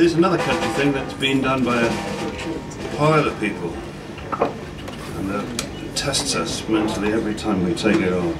is another country thing that's been done by a pile of people, and that tests us mentally every time we take it on.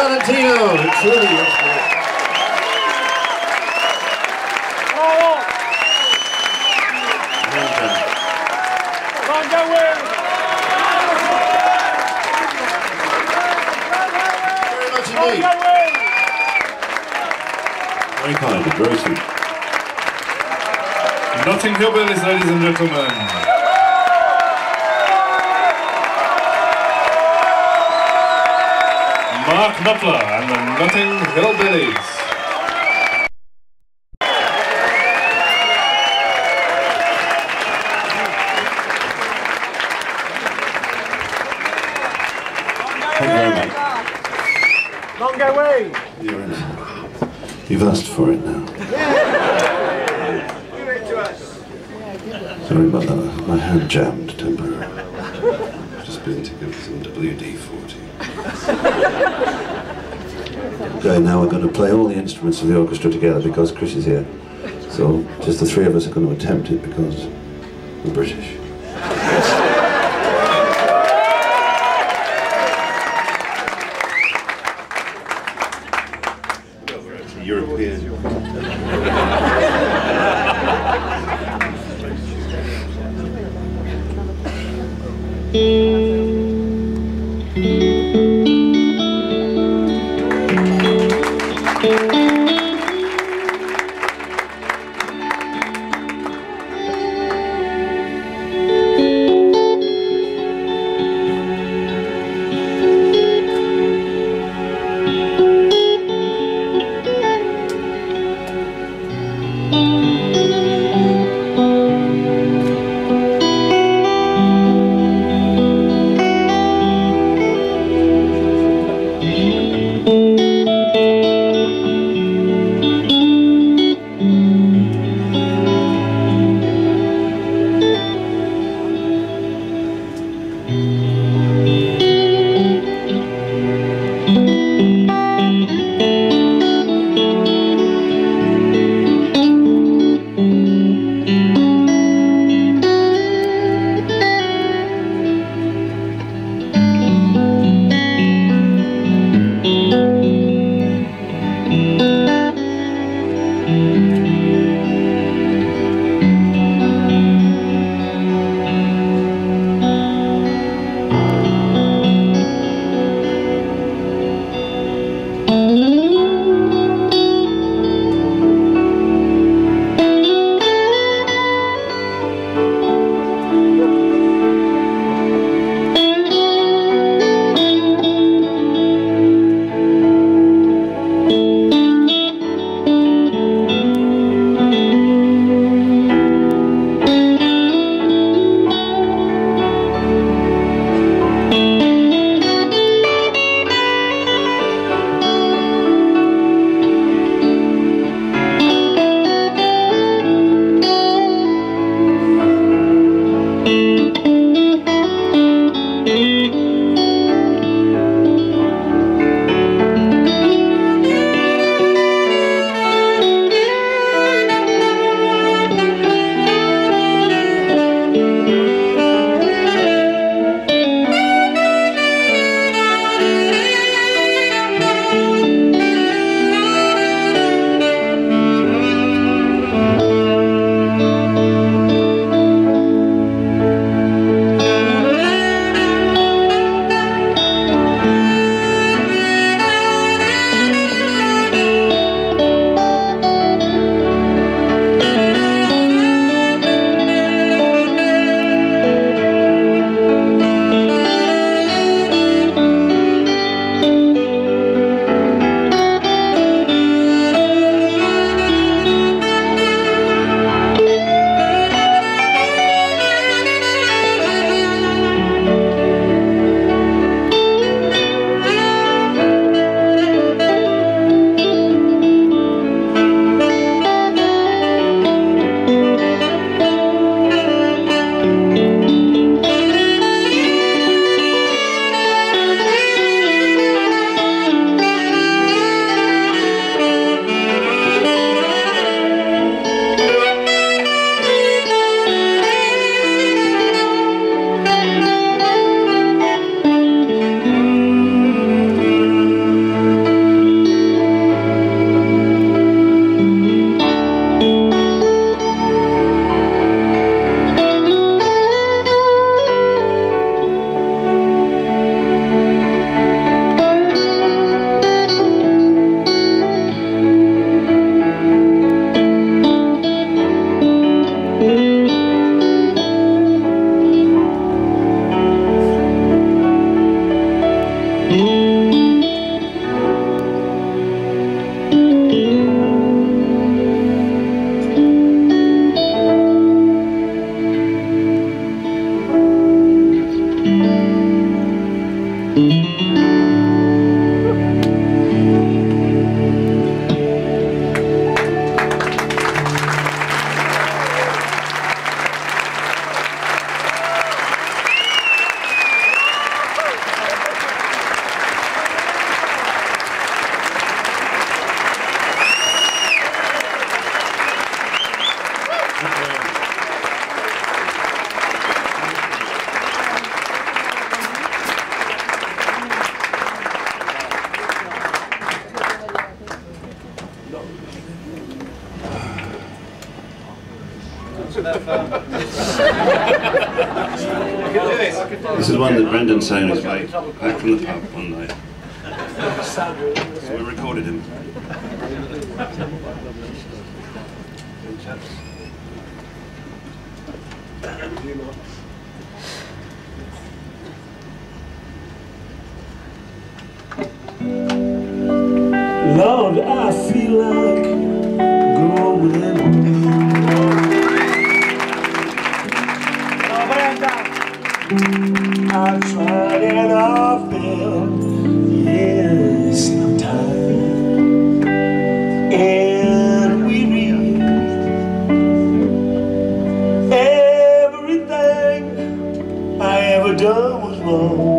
Valentino. It's really excellent. Very much indeed. Very kind, very sweet. Notting Hillbillies, ladies and gentlemen. Mark Knopfler and the Notting Hillbillies. Long go away. You've asked for it now. Give it to us. Sorry about that. My hand jammed temporarily. I've just been to give some WD-40. Okay, now we're going to play all the instruments of the orchestra together because Chris is here. So just the three of us are going to attempt it because we're British. No, we're actually European. This is one that Brendan sang as way back from the pub one night. So we recorded him. Lord, I feel like going home. I tried and I failed, yes, I'm tired and weary. Everything I ever done was wrong.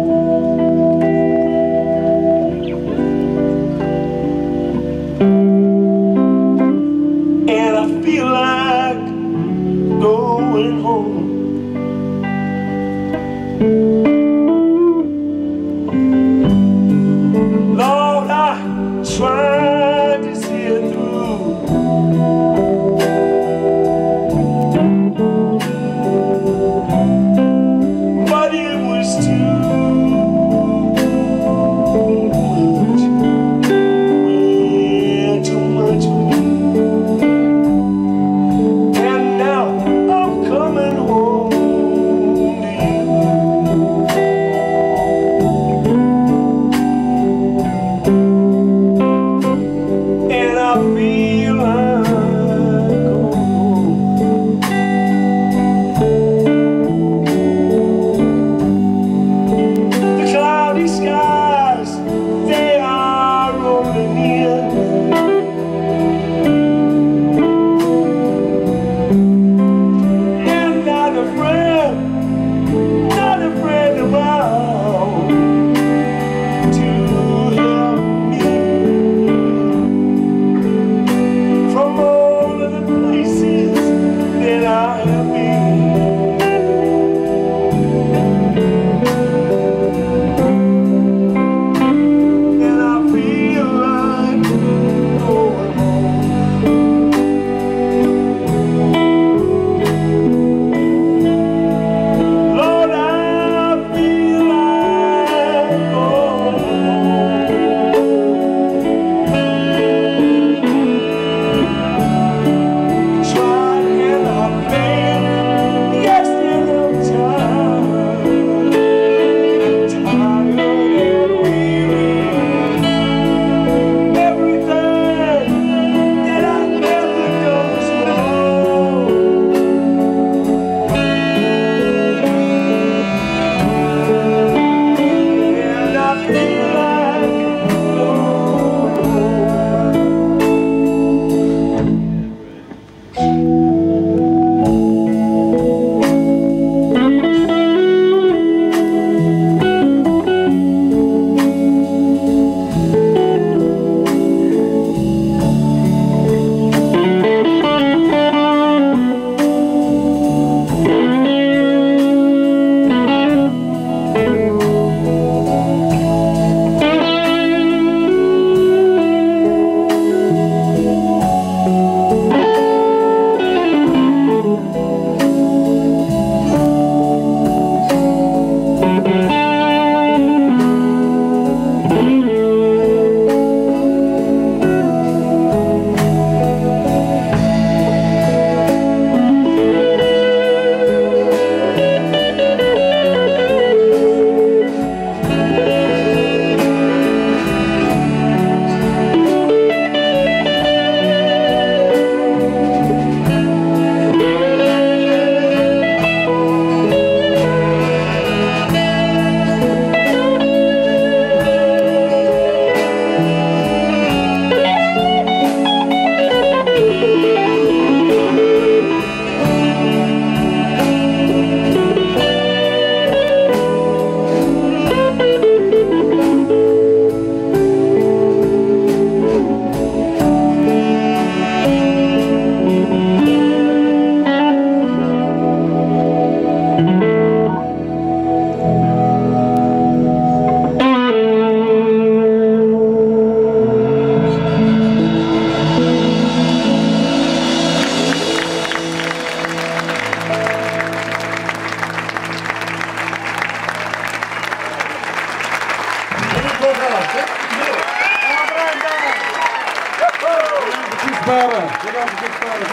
Chris Barber. Good on to Chris Barber.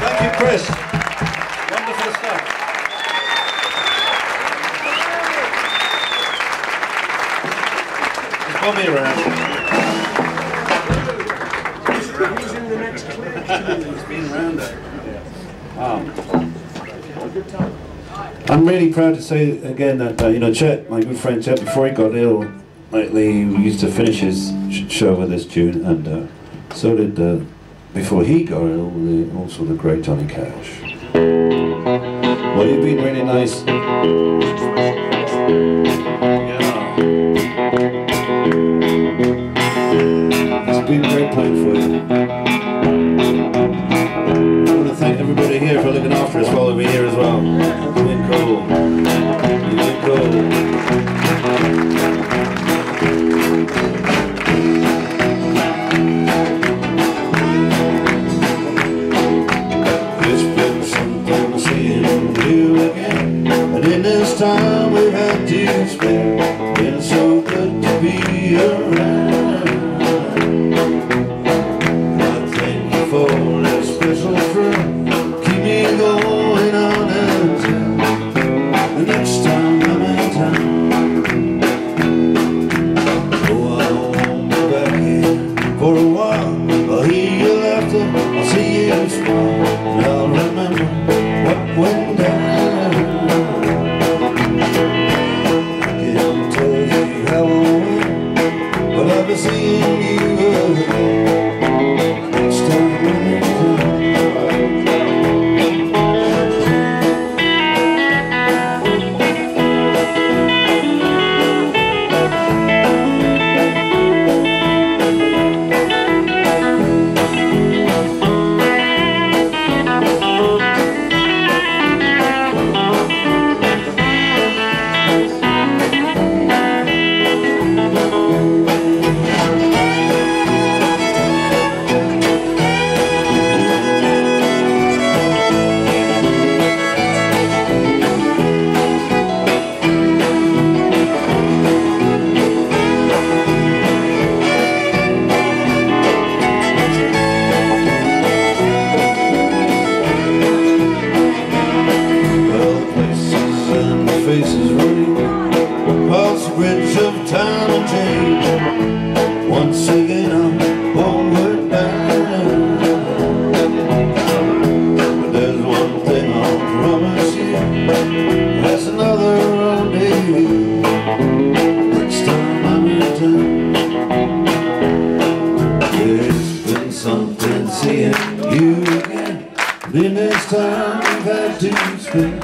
Thank you, Chris. Wonderful stuff. There's Bobby around. He's in the next clip. He's been around there. I'm really proud to say again that, you know, Chet, my good friend Chet, before he got ill, lately we used to finish his show with this tune, and so did, before he got ill, also the great Tony Cash. Well, you've been really nice. Yeah. It's been great playing for you. I want to thank everybody here for looking after us while we're here as well. You've been cool. You've been cool. Time we had to spend, it's so good to be around. I thank you for that special friend, keep me going on and on. The next time I'm in town, oh, I won't be back here for a while. I'll hear your laughter, I'll see you smile, I'll remember what went down. Seeing you again, next time we till the next time,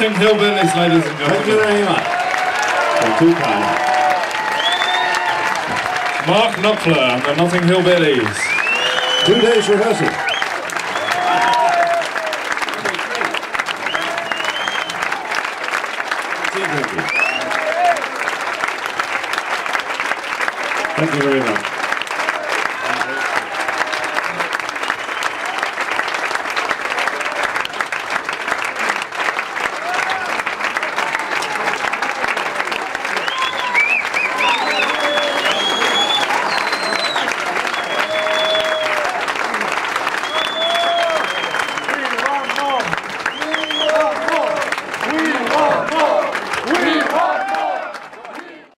Notting Hillbillies, ladies and gentlemen. Thank you very much. Thank you, Mark Knopfler and the Notting Hillbillies. 2 days rehearsal. Thank you very much.